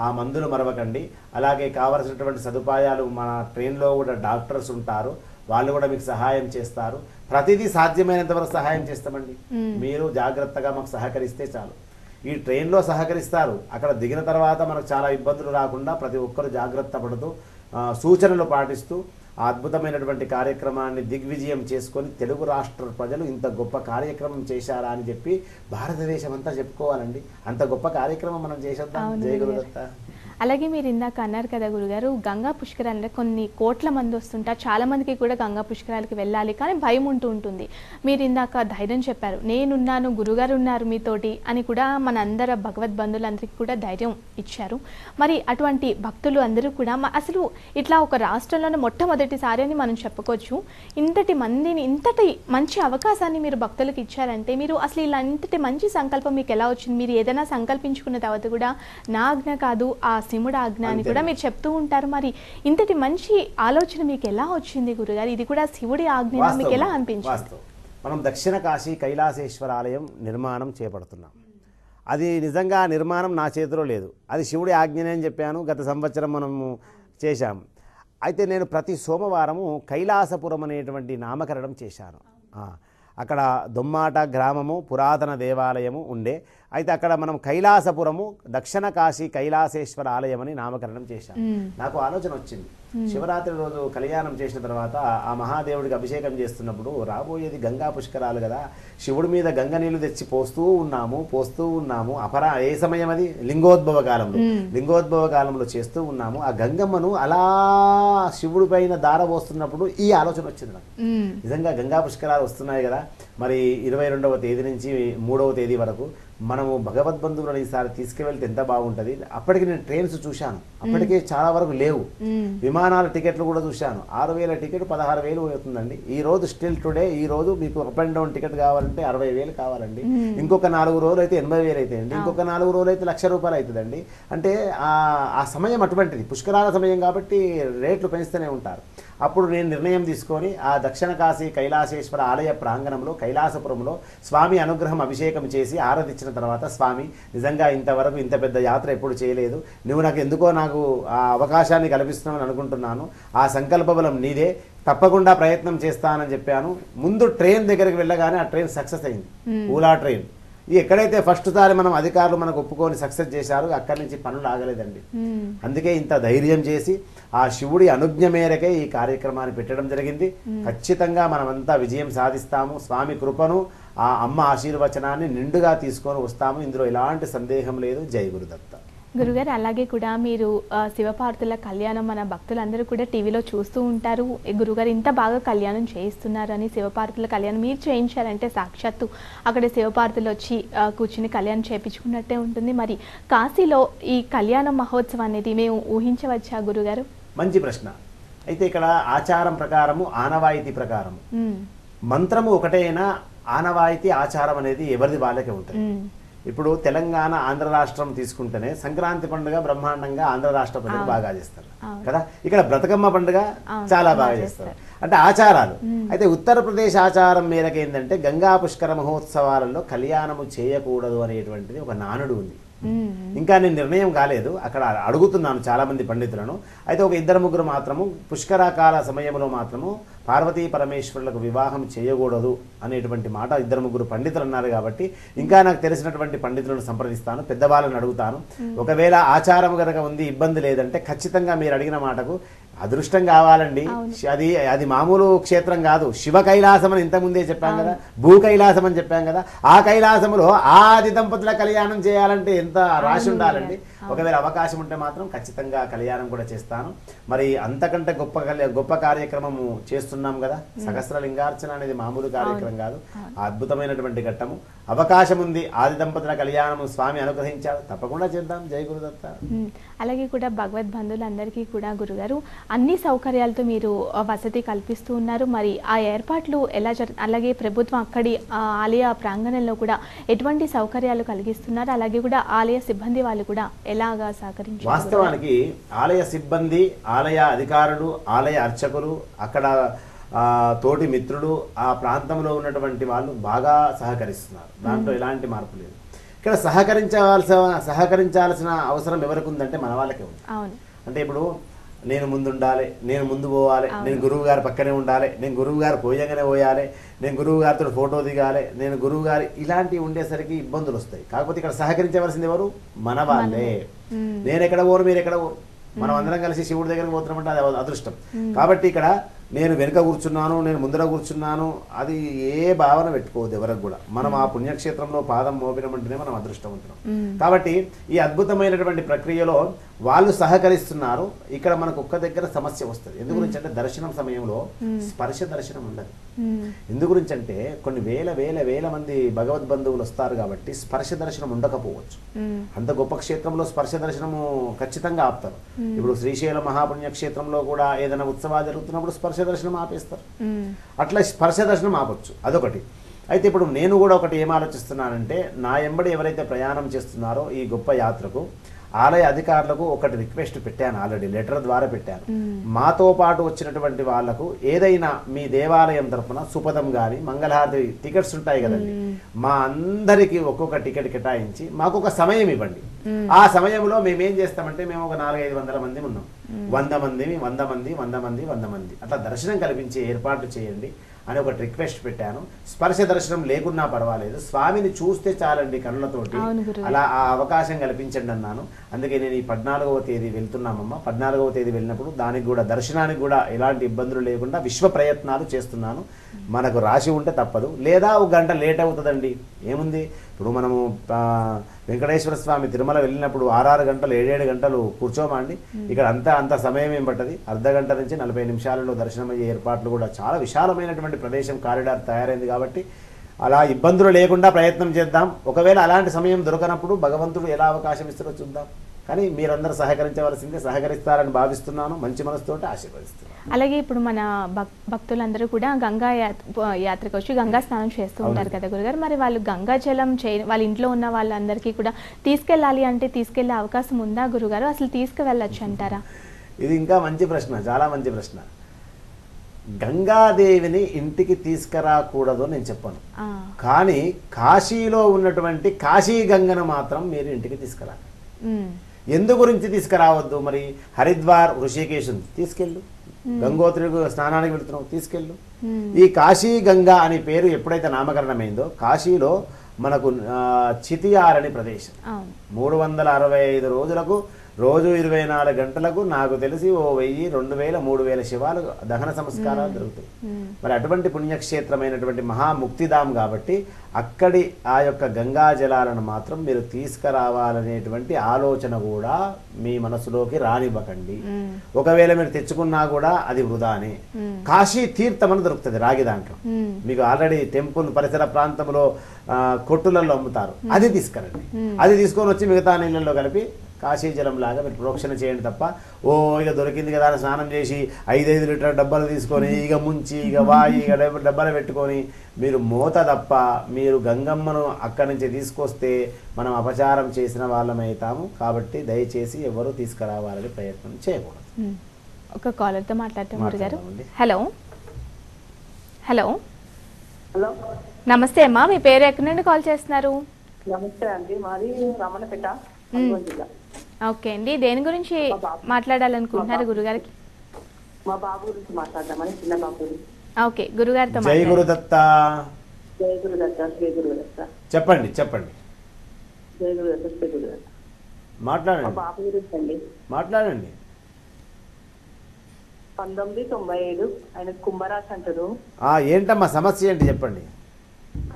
ఆ మందులు మరవకండి. అలాగే కావలసినటువంటి సదుపాయాలు మన ట్రైన్లో కూడా డాక్టర్స్ ఉంటారు, వాళ్ళు కూడా మీకు సహాయం చేస్తారు. ప్రతిదీ సాధ్యమైనంత వరకు సహాయం చేస్తామండి, మీరు జాగ్రత్తగా మాకు సహకరిస్తే చాలు. ఈ ట్రైన్లో సహకరిస్తారు, అక్కడ దిగిన తర్వాత మనకు చాలా ఇబ్బందులు రాకుండా ప్రతి ఒక్కరు జాగ్రత్త పడుతూ సూచనలు పాటిస్తూ ఆ అద్భుతమైనటువంటి కార్యక్రమాన్ని దిగ్విజయం చేసుకొని తెలుగు రాష్ట్ర ప్రజలు ఇంత గొప్ప కార్యక్రమం చేశారా అని చెప్పి భారతదేశం అంతా చెప్పుకోవాలండి. అంత గొప్ప కార్యక్రమం మనం చేసేద్దాం. జై గురుదత్త. అలాగే మీరు ఇందాక అన్నారు కదా గురుగారు గంగా పుష్కరాల్లో కొన్ని కోట్ల మంది వస్తుంటారు చాలా మందికి కూడా గంగా పుష్కరాలకు వెళ్ళాలి కానీ భయం ఉంటూ ఉంటుంది మీరు ఇందాక ధైర్యం చెప్పారు నేను ఉన్నాను గురుగారు ఉన్నారు మీ తోటి అని కూడా మనందర భగవత్ బంధులందరికీ కూడా ధైర్యం ఇచ్చారు మరి అటువంటి భక్తులు అందరూ కూడా అసలు ఇట్లా ఒక రాష్ట్రంలోనే మొట్టమొదటిసారి అని మనం చెప్పుకోవచ్చు ఇంతటి మందిని ఇంతటి మంచి అవకాశాన్ని మీరు భక్తులకు ఇచ్చారంటే మీరు అసలు ఇలాంటి మంచి సంకల్పం మీకు ఎలా వచ్చింది మీరు ఏదైనా సంకల్పించుకున్న తర్వాత కూడా నా ఆజ్ఞ కాదు ఆ శివుడి ఆజ్ఞ అని కూడా మీరు చెప్తూ ఉంటారు మరి ఇంతటి మంచి ఆలోచన మీకు ఎలా వచ్చింది గురుగారు ఇది కూడా శివుడి ఆజ్ఞ మీకు ఎలా అనిపించింది మనం దక్షిణ కాశీ కైలాసేశ్వర ఆలయం నిర్మాణం చేపడుతున్నాం అది నిజంగా నిర్మాణం నా చేతిలో లేదు అది శివుడి ఆజ్ఞనే అని చెప్పాను గత సంవత్సరం మనము చేశాం అయితే నేను ప్రతి సోమవారము కైలాసపురం అనేటువంటి నామకరణం చేశాను అక్కడ దొమ్మాట గ్రామము పురాతన దేవాలయము ఉండే అయితే అక్కడ మనం కైలాసపురము దక్షిణ కాశీ కైలాసేశ్వర ఆలయం అని నామకరణం చేశాం నాకు ఆలోచన వచ్చింది శివరాత్రి రోజు కళ్యాణం చేసిన తర్వాత ఆ మహాదేవుడికి అభిషేకం చేస్తున్నప్పుడు రాబోయేది గంగా పుష్కరాలు కదా శివుడి మీద గంగ నీళ్లు తెచ్చి పోస్తూ ఉన్నాము పోస్తూ ఉన్నాము అపరా ఏ సమయం అది లింగోద్భవ కాలంలో లింగోద్భవ కాలంలో చేస్తూ ఉన్నాము ఆ గంగమ్మను అలా శివుడి పైన దార పోస్తున్నప్పుడు ఈ ఆలోచన వచ్చింది నాకు నిజంగా గంగా పుష్కరాలు వస్తున్నాయి కదా మరి ఇరవై రెండవ తేదీ నుంచి మూడవ తేదీ వరకు మనము భగవద్బంధువులను ఈసారి తీసుకువెళ్తే ఎంత బాగుంటుంది అప్పటికి నేను ట్రైన్స్ చూశాను అప్పటికే చాలా వరకు లేవు విమానాల టికెట్లు కూడా చూశాను ఆరు వేల టికెట్ పదహారు వేలు అవుతుందండి ఈ రోజు స్టిల్ టుడే ఈ రోజు మీకు అప్ అండ్ డౌన్ టికెట్ కావాలంటే అరవై వేలు కావాలండి ఇంకొక నాలుగు రోజులు అయితే ఎనభై వేలు అవుతాయండి ఇంకొక నాలుగు రోజులు అయితే లక్ష రూపాయలు అవుతుందండి అంటే ఆ సమయం అటువంటిది పుష్కరాల సమయం కాబట్టి రేట్లు పెంచుతూనే ఉంటారు అప్పుడు నేను నిర్ణయం తీసుకొని ఆ దక్షిణ కాశీ కైలాసేశ్వర ఆలయ ప్రాంగణంలో కైలాసపురంలో స్వామి అనుగ్రహం అభిషేకం చేసి ఆరాధించిన తర్వాత స్వామి నిజంగా ఇంతవరకు ఇంత పెద్ద యాత్ర ఎప్పుడు చేయలేదు నువ్వు నాకు ఎందుకో నాకు ఆ అవకాశాన్ని కల్పిస్తున్నావు అనుకుంటున్నాను ఆ సంకల్ప బలం నీదే తప్పకుండా ప్రయత్నం చేస్తానని చెప్పాను ముందు ట్రైన్ దగ్గరికి వెళ్ళగానే ఆ ట్రైన్ సక్సెస్ అయింది ఓలా ట్రైన్ ఎక్కడైతే ఫస్ట్ సారి మనం అధికారులు మనకు ఒప్పుకొని సక్సెస్ చేశారు అక్కడి నుంచి పనులు ఆగలేదండి అందుకే ఇంత ధైర్యం చేసి ఆ శివుడి అనుజ్ఞ మేరకే ఈ కార్యక్రమాన్ని పెట్టడం జరిగింది ఖచ్చితంగా మనమంతా విజయం సాధిస్తాము స్వామి కృపను ఆ అమ్మ ఆశీర్వచనాన్ని నిండుగా తీసుకొని వస్తాము ఇందులో ఎలాంటి సందేహం లేదు జై గురుదత్త గురుగారు అలాగే కూడా మీరు శివపార్వతుల కళ్యాణం మన భక్తులందరూ కూడా టీవీలో చూస్తూ ఉంటారు గురుగారు ఇంత బాగా కళ్యాణం చేయిస్తున్నారు అని శివపార్వతుల కళ్యాణం మీరు చేయించారంటే సాక్షాత్తు అక్కడ శివపార్వతులు వచ్చి కూర్చుని కళ్యాణం చేయించుకున్నట్టే ఉంటుంది మరి కాశీలో ఈ కళ్యాణ మహోత్సవం అనేది మేము ఊహించవచ్చా గురుగారు మంచి ప్రశ్న అయితే ఇక్కడ ఆచారం ప్రకారము ఆనవాయితీ ప్రకారము మంత్రము ఒకటైనా ఆనవాయితీ ఆచారం అనేది ఎవరిది వాళ్ళకే ఉంటుంది ఇప్పుడు తెలంగాణ ఆంధ్ర రాష్ట్రం తీసుకుంటేనే సంక్రాంతి పండుగ బ్రహ్మాండంగా ఆంధ్ర రాష్ట్ర పండుగ బాగా చేస్తారు కదా ఇక్కడ బ్రతకమ్మ పండుగ చాలా బాగా చేస్తారు అంటే ఆచారాలు అయితే ఉత్తరప్రదేశ్ ఆచారం మేరకు ఏంటంటే గంగా పుష్కర మహోత్సవాలలో కళ్యాణము చేయకూడదు అనేటువంటిది ఒక నానుడు ఉంది ఇంకా నేను నిర్ణయం కాలేదు అక్కడ అడుగుతున్నాను చాలా మంది పండితులను అయితే ఒక ఇద్దరు ముగ్గురు మాత్రము పుష్కరాకాల సమయంలో మాత్రము పార్వతీ పరమేశ్వరులకు వివాహం చేయకూడదు అనేటువంటి మాట ఇద్దరు ముగ్గురు పండితులు అన్నారు కాబట్టి ఇంకా నాకు తెలిసినటువంటి పండితులను సంప్రదిస్తాను పెద్దవాళ్ళని అడుగుతాను ఒకవేళ ఆచారం కనుక ఉంది ఇబ్బంది లేదంటే ఖచ్చితంగా మీరు అడిగిన మాటకు అదృష్టం కావాలండి అది అది మామూలు క్షేత్రం కాదు శివ కైలాసం అని ఇంతకుముందే చెప్పాం కదా భూ కైలాసం అని చెప్పాం కదా ఆ కైలాసములో ఆది దంపతుల కళ్యాణం చేయాలంటే ఎంత రాశి ఉండాలండి ఒకవేళ అవకాశం ఉంటే మాత్రం ఖచ్చితంగా కళ్యాణం కూడా చేస్తాను మరి అంతకంటే గొప్ప గొప్ప కార్యక్రమము చేస్తున్నాం కదా సహస్ర లింగార్చన అనేది మామూలు కార్యక్రమం కాదు అద్భుతమైనటువంటి ఘట్టము అవకాశం ఉంది ఆది దంపతుల కళ్యాణము స్వామి అనుగ్రహించారు తప్పకుండా చేద్దాం జై గురుదత్త అలాగే కూడా భగవద్ బంధువులందరికీ కూడా గురుగారు అన్ని సౌకర్యాలతో మీరు వసతి కల్పిస్తూ ఉన్నారు మరి ఆ ఏర్పాట్లు ఎలా జరు అలాగే ప్రభుత్వం అక్కడి ఆలయ ప్రాంగణంలో కూడా ఎటువంటి సౌకర్యాలు కలిగిస్తున్నారు అలాగే కూడా ఆలయ సిబ్బంది వాళ్ళు కూడా ఎలాగా సహకరించారు వాస్తవానికి ఆలయ సిబ్బంది ఆలయ అధికారులు ఆలయ అర్చకులు అక్కడ తోటి మిత్రులు ఆ ప్రాంతంలో ఉన్నటువంటి వాళ్ళు బాగా సహకరిస్తున్నారు దాంట్లో ఎలాంటి మార్పు లేదు ఇక్కడ సహకరించాల్సిన సహకరించాల్సిన అవసరం ఎవరికి ఉందంటే మన వాళ్ళకే ఉంది అంటే ఇప్పుడు నేను ముందు ఉండాలి నేను ముందు పోవాలి నేను గురువు గారి పక్కనే ఉండాలి నేను గురువు గారు పోయగానే పోయాలి నేను గురువు గారితో ఫోటో దిగాలి నేను గురువు గారి ఇలాంటివి ఉండేసరికి ఇబ్బందులు వస్తాయి కాకపోతే ఇక్కడ సహకరించవలసింది ఎవరు మన వాళ్ళే నేను ఎక్కడ పోరు మీరు ఎక్కడ పోరు మనం అందరం కలిసి శివుడి దగ్గరకు పోతున్నామంటే అది అదృష్టం కాబట్టి ఇక్కడ నేను వెనక కూర్చున్నాను నేను ముందర కూర్చున్నాను అది ఏ భావన పెట్టుకోదు ఎవరికి కూడా. మనం ఆ పుణ్యక్షేత్రంలో పాదం మోపినమంటేనే మనం అదృష్టవంతులం. కాబట్టి ఈ అద్భుతమైనటువంటి ప్రక్రియలో వాళ్ళు సహకరిస్తున్నారు. ఇక్కడ మనకు ఒక్క దగ్గర సమస్య వస్తుంది. ఎందు గురించి అంటే దర్శనం సమయంలో స్పర్శ దర్శనం ఉండదు. ఎందు గురించి అంటే కొన్ని వేల వేల వేల మంది భగవద్ బంధువులు వస్తారు కాబట్టి స్పర్శ దర్శనం ఉండకపోవచ్చు. అంత గొప్ప క్షేత్రంలో స్పర్శ దర్శనము ఖచ్చితంగా ఆపుతారు. ఇప్పుడు శ్రీశైల మహాపుణ్య క్షేత్రంలో కూడా ఏదైనా ఉత్సవాలు జరుగుతున్నప్పుడు స్పర్శ దర్శనం ఆపేస్తారు. అట్లా స్పర్శ దర్శనం ఆపొచ్చు, అదొకటి. అయితే ఇప్పుడు నేను కూడా ఒకటి ఏం ఆలోచిస్తున్నానంటే, నా ఎంబడి ఎవరైతే ప్రయాణం చేస్తున్నారో ఈ గొప్ప యాత్రకు, ఆలయ అధికారులకు ఒకటి రిక్వెస్ట్ పెట్టాను, ఆల్రెడీ లెటర్ ద్వారా పెట్టాను. మాతో పాటు వచ్చినటువంటి వాళ్లకు ఏదైనా మీ దేవాలయం తరఫున సుపదం కానీ మంగళహారతి టికెట్స్ ఉంటాయి కదండి, మా అందరికీ ఒక్కొక్క టికెట్ కేటాయించి మాకు ఒక సమయం ఇవ్వండి. ఆ సమయంలో మేమేం చేస్తామంటే, మేము ఒక నాలుగైదు వందల మంది ఉన్నాం, వంద మంది వంద మంది వంద మంది వంద మంది అట్లా దర్శనం కల్పించే ఏర్పాట్లు చేయండి అని ఒకటి రిక్వెస్ట్ పెట్టాను. స్పర్శ దర్శనం లేకున్నా పర్వాలేదు, స్వామిని చూస్తే చాలండి కళ్ళతోటి, అలా ఆ అవకాశం కల్పించండి అన్నాను. అందుకే నేను ఈ పద్నాలుగవ తేదీ వెళ్తున్నామమ్మ. పద్నాలుగవ తేదీ వెళ్ళినప్పుడు దానికి కూడా దర్శనానికి కూడా ఎలాంటి ఇబ్బందులు లేకుండా విశ్వ ప్రయత్నాలు చేస్తున్నాను. మనకు రాసి ఉంటే తప్పదు, లేదా ఒక గంట లేట్ అవుతుందండి, ఏముంది. ఇప్పుడు మనము వెంకటేశ్వర స్వామి తిరుమల వెళ్ళినప్పుడు ఆరారు గంటలు ఏడేడు గంటలు కూర్చోమండి, ఇక్కడ అంతా అంత సమయం ఏం పట్టది. అర్ధ గంట నుంచి నలభై నిమిషాలలో దర్శనం అయ్యే ఏర్పాట్లు కూడా చాలా విశాలమైనటువంటి ప్రదేశం కారిడార్ తయారైంది కాబట్టి అలా ఇబ్బందులు లేకుండా ప్రయత్నం చేద్దాం. ఒకవేళ అలాంటి సమయం దొరకనప్పుడు భగవంతుడు ఎలా అవకాశం ఇస్తారో చూద్దాం. కానీ మీరందరూ సహకరించవలసిందే, సహకరిస్తారని భావిస్తున్నాను, మంచి మనసుతోటి ఆశీర్వదిస్తున్నాను. అలాగే ఇప్పుడు మన భక్తులందరూ కూడా గంగా యాత్రకు వచ్చి గంగా స్నానం చేస్తూ ఉంటారు కదా గురుగారు, మరి వాళ్ళు గంగా జలం చే వాళ్ళ ఇంట్లో ఉన్న వాళ్ళందరికీ కూడా తీసుకెళ్ళాలి అంటే తీసుకెళ్లే అవకాశం ఉందా గురుగారు? అసలు తీసుకువెళ్ళచ్చు అంటారా? ఇది ఇంకా మంచి ప్రశ్న, చాలా మంచి ప్రశ్న. గంగాదేవిని ఇంటికి తీసుకురాకూడదు నేను చెప్పాను, కానీ కాశీలో ఉన్నటువంటి కాశీ గంగను మాత్రం మీరు ఇంటికి తీసుకురాలి. ఎందు గురించి తీసుకురావద్దు? మరి హరిద్వార్ ఋషికేశ్ తీసుకెళ్ళు, గంగోత్రి స్నానానికి వెళుతున్నావు తీసుకెళ్ళు. ఈ కాశీ గంగా అనే పేరు ఎప్పుడైతే నామకరణమైందో, కాశీలో మనకు చితియార్ అనే ప్రదేశం మూడు వందల అరవై ఐదు రోజులకు రోజు ఇరవై నాలుగు గంటలకు నాకు తెలిసి ఓ వెయ్యి రెండు వేల మూడు వేల శివాలు దహన సంస్కారాలు జరుగుతాయి. మరి అటువంటి పుణ్యక్షేత్రమైనటువంటి మహాముక్తిధాం కాబట్టి అక్కడి ఆ యొక్క గంగా జలాలను మాత్రం మీరు తీసుకురావాలనేటువంటి ఆలోచన కూడా మీ మనసులోకి రానివ్వకండి. ఒకవేళ మీరు తెచ్చుకున్నా కూడా అది వృధానే. కాశీ తీర్థం అని దొరుకుతుంది రాగి, దాంట్లో మీకు ఆల్రెడీ టెంపుల్ పరిసర ప్రాంతంలో కొట్టులలో అమ్ముతారు, అది తీసుకురండి. అది తీసుకొని వచ్చి మిగతా నీళ్ళల్లో కలిపి కాశీ జలం లాగా మీరు ప్రోక్షణ చేయండి తప్ప, ఓ ఇక దొరికింది కదా అని స్నానం చేసి ఐదైదు లీటర్ డబ్బాలు తీసుకొని ఇక ముంచి ఇక వాయి ఇక డబ్బాలు పెట్టుకొని మీరు మోత తప్ప, మీరు గంగమ్మను అక్కడి నుంచి తీసుకొస్తే మనం అపచారం చేసిన వాళ్ళమవుతాము. కాబట్టి దయచేసి ఎవరు తీసుకురావాలని ప్రయత్నం చేయకూడదు. ఒక కాలర్తో మాట్లాడతామండి. హలో హలో హలో నమస్తే అమ్మా, మీ పేరు ఎక్కడి నుండి కాల్ చేస్తున్నారు? నమస్తే అండి, మాది రామన్నపేట. ఓకే అండి, దేని గురించి మాట్లాడాలనుకుంటున్నారు గురుగారికి? మా బాబు గురించి మాట్లాడదామని, చిన్న బాబు. ఓకే గురుగారితో జై గురుదత్త. జై గురుదత్త శ్రీ గురుదత్త. చెప్పండి చెప్పండి. జై గురుదత్త శ్రీ గురుదత్త. మాట్లాడండి. మా బాబు గురించి అండి. మాట్లాడండి. పంతొమ్మిది తొంభై ఏడు ఆయన కుంభరాశి అంటారు. ఏంటమ్మా సమస్య ఏంటి చెప్పండి.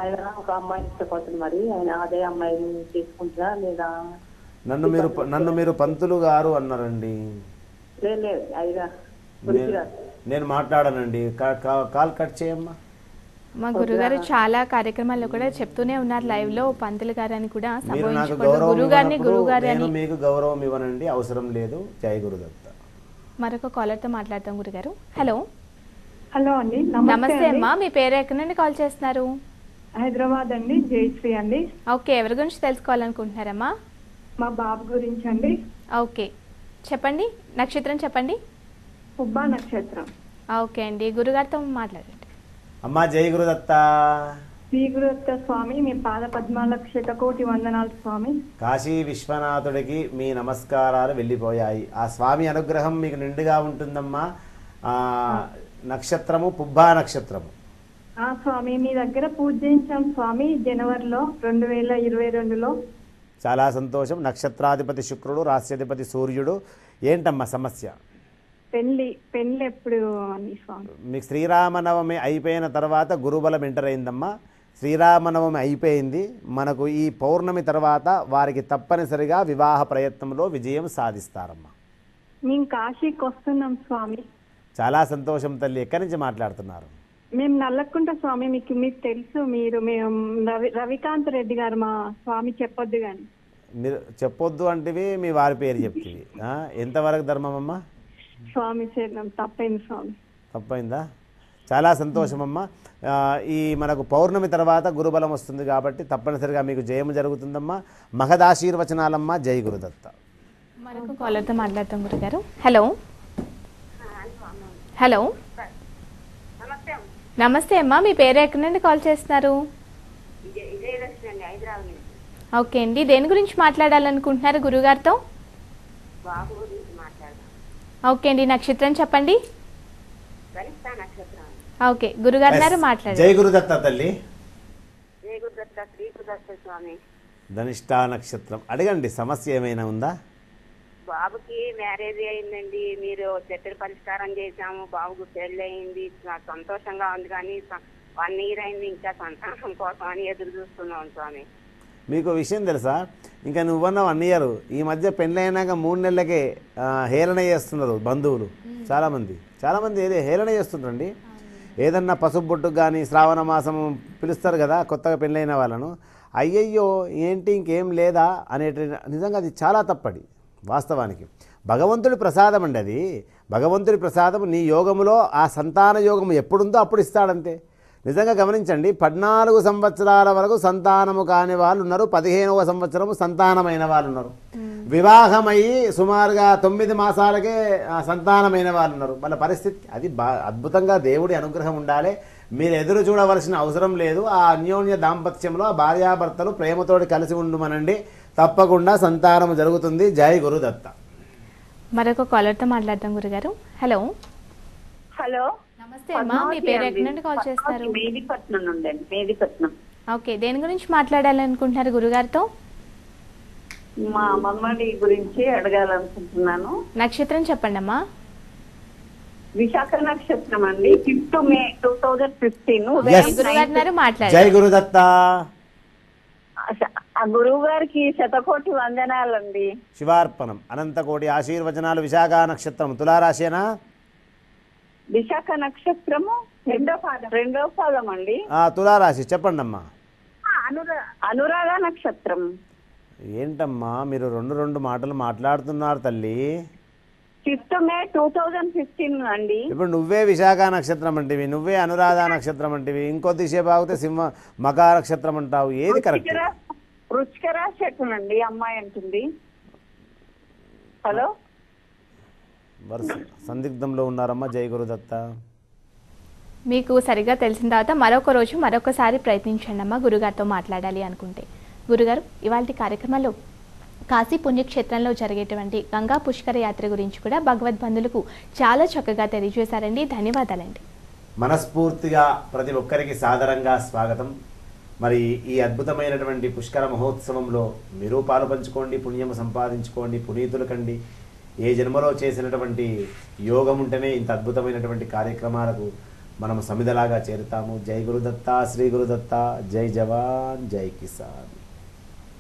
ఆయన ఒక అమ్మాయిని ఇష్టపడుతుంది, మరి ఆయన అదే అమ్మాయిని చేసుకుంటారా లేదా? నన్ను మీరు నన్ను మీరు పంతులు గారు అన్నారండి. నేను మాట్లాడానండి, కాల్ కట్ చేయమ్మా. మా గురుగారు చాలా కార్యక్రమాల్లో కూడా చెప్తూనే ఉన్నారు లైవ్ లో, పంతులు గారు అని కూడా. మీకు గౌరవం ఇవ్వనండి, అవసరం లేదు. జై గురుదత్త. మరొక కాలర్ తో మాట్లాడతాం గురుగారు. హలో హలో అండి, నమస్తే అమ్మా, మీ పేరు ఎక్కడి నుండి కాల్ చేస్తున్నారు? హైదరాబాద్ అండి, జయశ్రీ అండి. ఓకే, ఎవరి గురించి తెలుసుకోవాలనుకుంటున్నారమ్మా? మా బాబు గురించి అండి. ఓకే చెప్పండి, నక్షత్రం చెప్పండి. ఉబ్బా నక్షత్రం. ఓకే అండి, గురుగారితో మాట్లాడండి. అమ్మా జై గురుదత్త. శ్రీ గురుదత్త స్వామి, మీ పాద పద్మాలకు శతకోటి వందనాలు స్వామి. కాశీ విశ్వనాథుడికి మీ నమస్కారాలు వెళ్ళిపోయాయి. ఆ స్వామి అనుగ్రహం మీకు నిండుగా ఉంటుందమ్మా. నక్షత్రము పుబ్బా నక్షత్రము. ఆ స్వామి మీ దగ్గర పూజించాం స్వామి జనవరిలో రెండు వేల ఇరవై రెండులో చాలా సంతోషం. నక్షత్రాధిపతి శుక్రుడు, రాశ్యాధిపతి సూర్యుడు. ఏంటమ్మా సమస్య? శ్రీరామనవమి అయిపోయిన తర్వాత గురుబలం ఎంటర్ అయ్యిందమ్మా. శ్రీరామనవమి అయిపోయింది, మనకు ఈ పౌర్ణమి తర్వాత వారికి తప్పనిసరిగా వివాహ ప్రయత్నంలో విజయం సాధిస్తారమ్మా. నేను కాశీకి వస్తున్నాం స్వామి. చాలా సంతోషం తల్లి. ఎక్కడి నుంచి మాట్లాడుతున్నారు? మేము నల్లకుంట స్వామి. మీకు మీకు తెలుసు, మీరు మేము రవి రవికాంత్ రెడ్డి గారు మా స్వామి. చెప్పొద్దు కానీ మీరు చెప్పొద్దు అంటేవి మీ వారి పేరు చెప్తేవి. ఎంతవరకు ధర్మం అమ్మా? స్వామి శరణం. తప్పైంది స్వామి. తప్పైందా? చాలా సంతోషం అమ్మా. ఈ మనకు పౌర్ణమి తర్వాత గురుబలం వస్తుంది కాబట్టి తప్పనిసరిగా మీకు జయం జరుగుతుందమ్మా. మహదాశీర్వచనాలమ్మా. జై గురుదత్త. మనకు కాలర్తో మాట్లాడతాం గురుగారు. హలో హలో నమస్తే అమ్మా. మీ పేరు ఎక్కడి నుండి కాల్ చేస్తున్నారు? ఓకే అండి. దేని గురించి మాట్లాడాలనుకుంటున్నారు గురుగారితో? ఓకే అండి. నక్షత్రం చెప్పండి. ఓకే గురుగారు గారు మాట్లాడండి. జై గురుదత్త తల్లి. జై గురుదత్త. శ్రీ గురుదత్త స్వామి. ధనిష్టా నక్షత్రం. అడగండి, సమస్య ఏమైనా ఉందా? బాబుకి మ్యారేజ్ అయిందండి. మీరు చెట్టు పరిష్కారం చేశాము, బాబుకు పెళ్ళి అయింది, నాకు సంతోషంగా ఉంది. కానీ వన్ ఇయర్ అయింది, ఇంకా సంతానం కోసం అని ఎదురు చూస్తున్నాం స్వామి. మీకు విషయం తెలుసా? ఇంకా నువ్వన్నా వన్ ఇయర్, ఈ మధ్య పెళ్ళి అయినాక మూడు నెలలకే హేళన చేస్తున్నారు బంధువులు. చాలామంది చాలామంది ఏదో హేళన చేస్తున్నారండి. ఏదన్నా పసుపు బొట్టుకు కానీ శ్రావణ మాసం పిలుస్తారు కదా కొత్తగా పెళ్ళైన వాళ్ళను, అయ్యయ్యో ఏంటి ఇంకేం లేదా అనేట. నిజంగా అది చాలా తప్పది. వాస్తవానికి భగవంతుడి ప్రసాదం అండి అది. భగవంతుడి ప్రసాదం. నీ యోగములో ఆ సంతాన యోగము ఎప్పుడుందో అప్పుడు ఇస్తాడంతే. నిజంగా గమనించండి, పద్నాలుగు సంవత్సరాల వరకు సంతానము కాని వాళ్ళు ఉన్నారు, పదిహేనవ సంవత్సరము సంతానమైన వాళ్ళు ఉన్నారు, వివాహమయ్యి సుమారుగా తొమ్మిది మాసాలకే సంతానమైన వాళ్ళు ఉన్నారు. వాళ్ళ పరిస్థితి అది. బా అద్భుతంగా దేవుడి అనుగ్రహం ఉండాలి. మీరు ఎదురు చూడవలసిన అవసరం లేదు. ఆ అన్యోన్య దాంపత్యంలో భార్యాభర్తలు ప్రేమతోటి కలిసి ఉండమనండి, తప్పకుండా సంతానం జరుగుతుంది. జై గురుదత్త. మరొక కాలర్తో మాట్లాడతాం గురుగారు. హలో హలో నమస్తే అమ్మా. మీ పేరు ఎక్కడి నుండి కాల్ చేస్తారు? మేడిపట్నం నుండి అండి. మేడిపట్నం. ఓకే దేని గురించి మాట్లాడాలనుకుంటున్నారు గురుగారితో? మా మమ్మడి గురించి అడగాలనుకుంటున్నాను. నక్షత్రం చెప్పండి అమ్మా. విశాఖ నక్షత్రం అండి. Fifth May two thousand fifteen గురుగారు మాట్లాడారు. జై గురుదత్త. గురువు గారికి శతకోటి వందనాలండి. శివార్పణం. అనంతకోటి ఆశీర్వచనాలు. విశాఖ నక్షత్రం. తులారాశేనా? విశాఖ నక్షత్రము రెండో పాదం. రెండో పాదం అండి. తులారాశి. చెప్పండి అమ్మా. అనురా అనురాధ నక్షత్రం. ఏంటమ్మా మీరు రెండు రెండు మాటలు మాట్లాడుతున్నారు తల్లి? Fifth May two thousand fifteen అండి. ఇప్పుడు నువ్వే విశాఖ నక్షత్రం అంటివి, నువ్వే అనురాధ నక్షత్రం అంటివి, ఇంకొద్దిసేపు ఆగితే సింహ మక నక్షత్రం అంటావు. ఏది కరెక్ట్? వృశ్చిక రాశి అండి అమ్మాయి అంటుంది. హలో సందిగ్ధంలో ఉన్నారమ్మా. జై గురుదత్త. మీకు సరిగా తెలిసిన తర్వాత మరొక రోజు మరొకసారి ప్రయత్నించండి అమ్మా గురుగారితో మాట్లాడాలి అనుకుంటే. గురుగారు ఇవాళ కార్యక్రమంలో కాశీ పుణ్యక్షేత్రంలో జరిగేటువంటి గంగా పుష్కర యాత్ర గురించి కూడా భగవద్బంధులకు చాలా చక్కగా తెలియజేశారండి. ధన్యవాదాలండి. మనస్ఫూర్తిగా ప్రతి ఒక్కరికి సాదరంగా స్వాగతం. మరి ఈ అద్భుతమైనటువంటి పుష్కర మహోత్సవంలో మీరు పాలు పంచుకోండి, పుణ్యము సంపాదించుకోండి, పునీతులు కండి. ఏ జన్మలో చేసినటువంటి యోగం ఉంటేనే ఇంత అద్భుతమైనటువంటి కార్యక్రమాలకు మనం సమిధలాగా చేరుతాము. జై గురుదత్త. శ్రీ గురుదత్త. జై జవాన్ జై కిసాన్.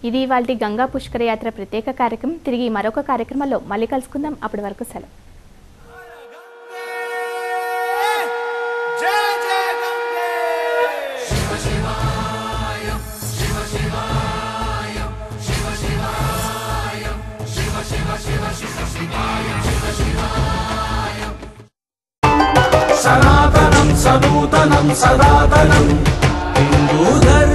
ఇది ఇవాల్టి గంగా పుష్కర యాత్ర ప్రత్యేక కార్యక్రమం. తిరిగి మరొక కార్యక్రమంలో మళ్ళీ కలుసుకుందాం. అప్పటి వరకు సెలవు. సనాతనం సనూతనం సనాతనం హిందూ ధర్మం.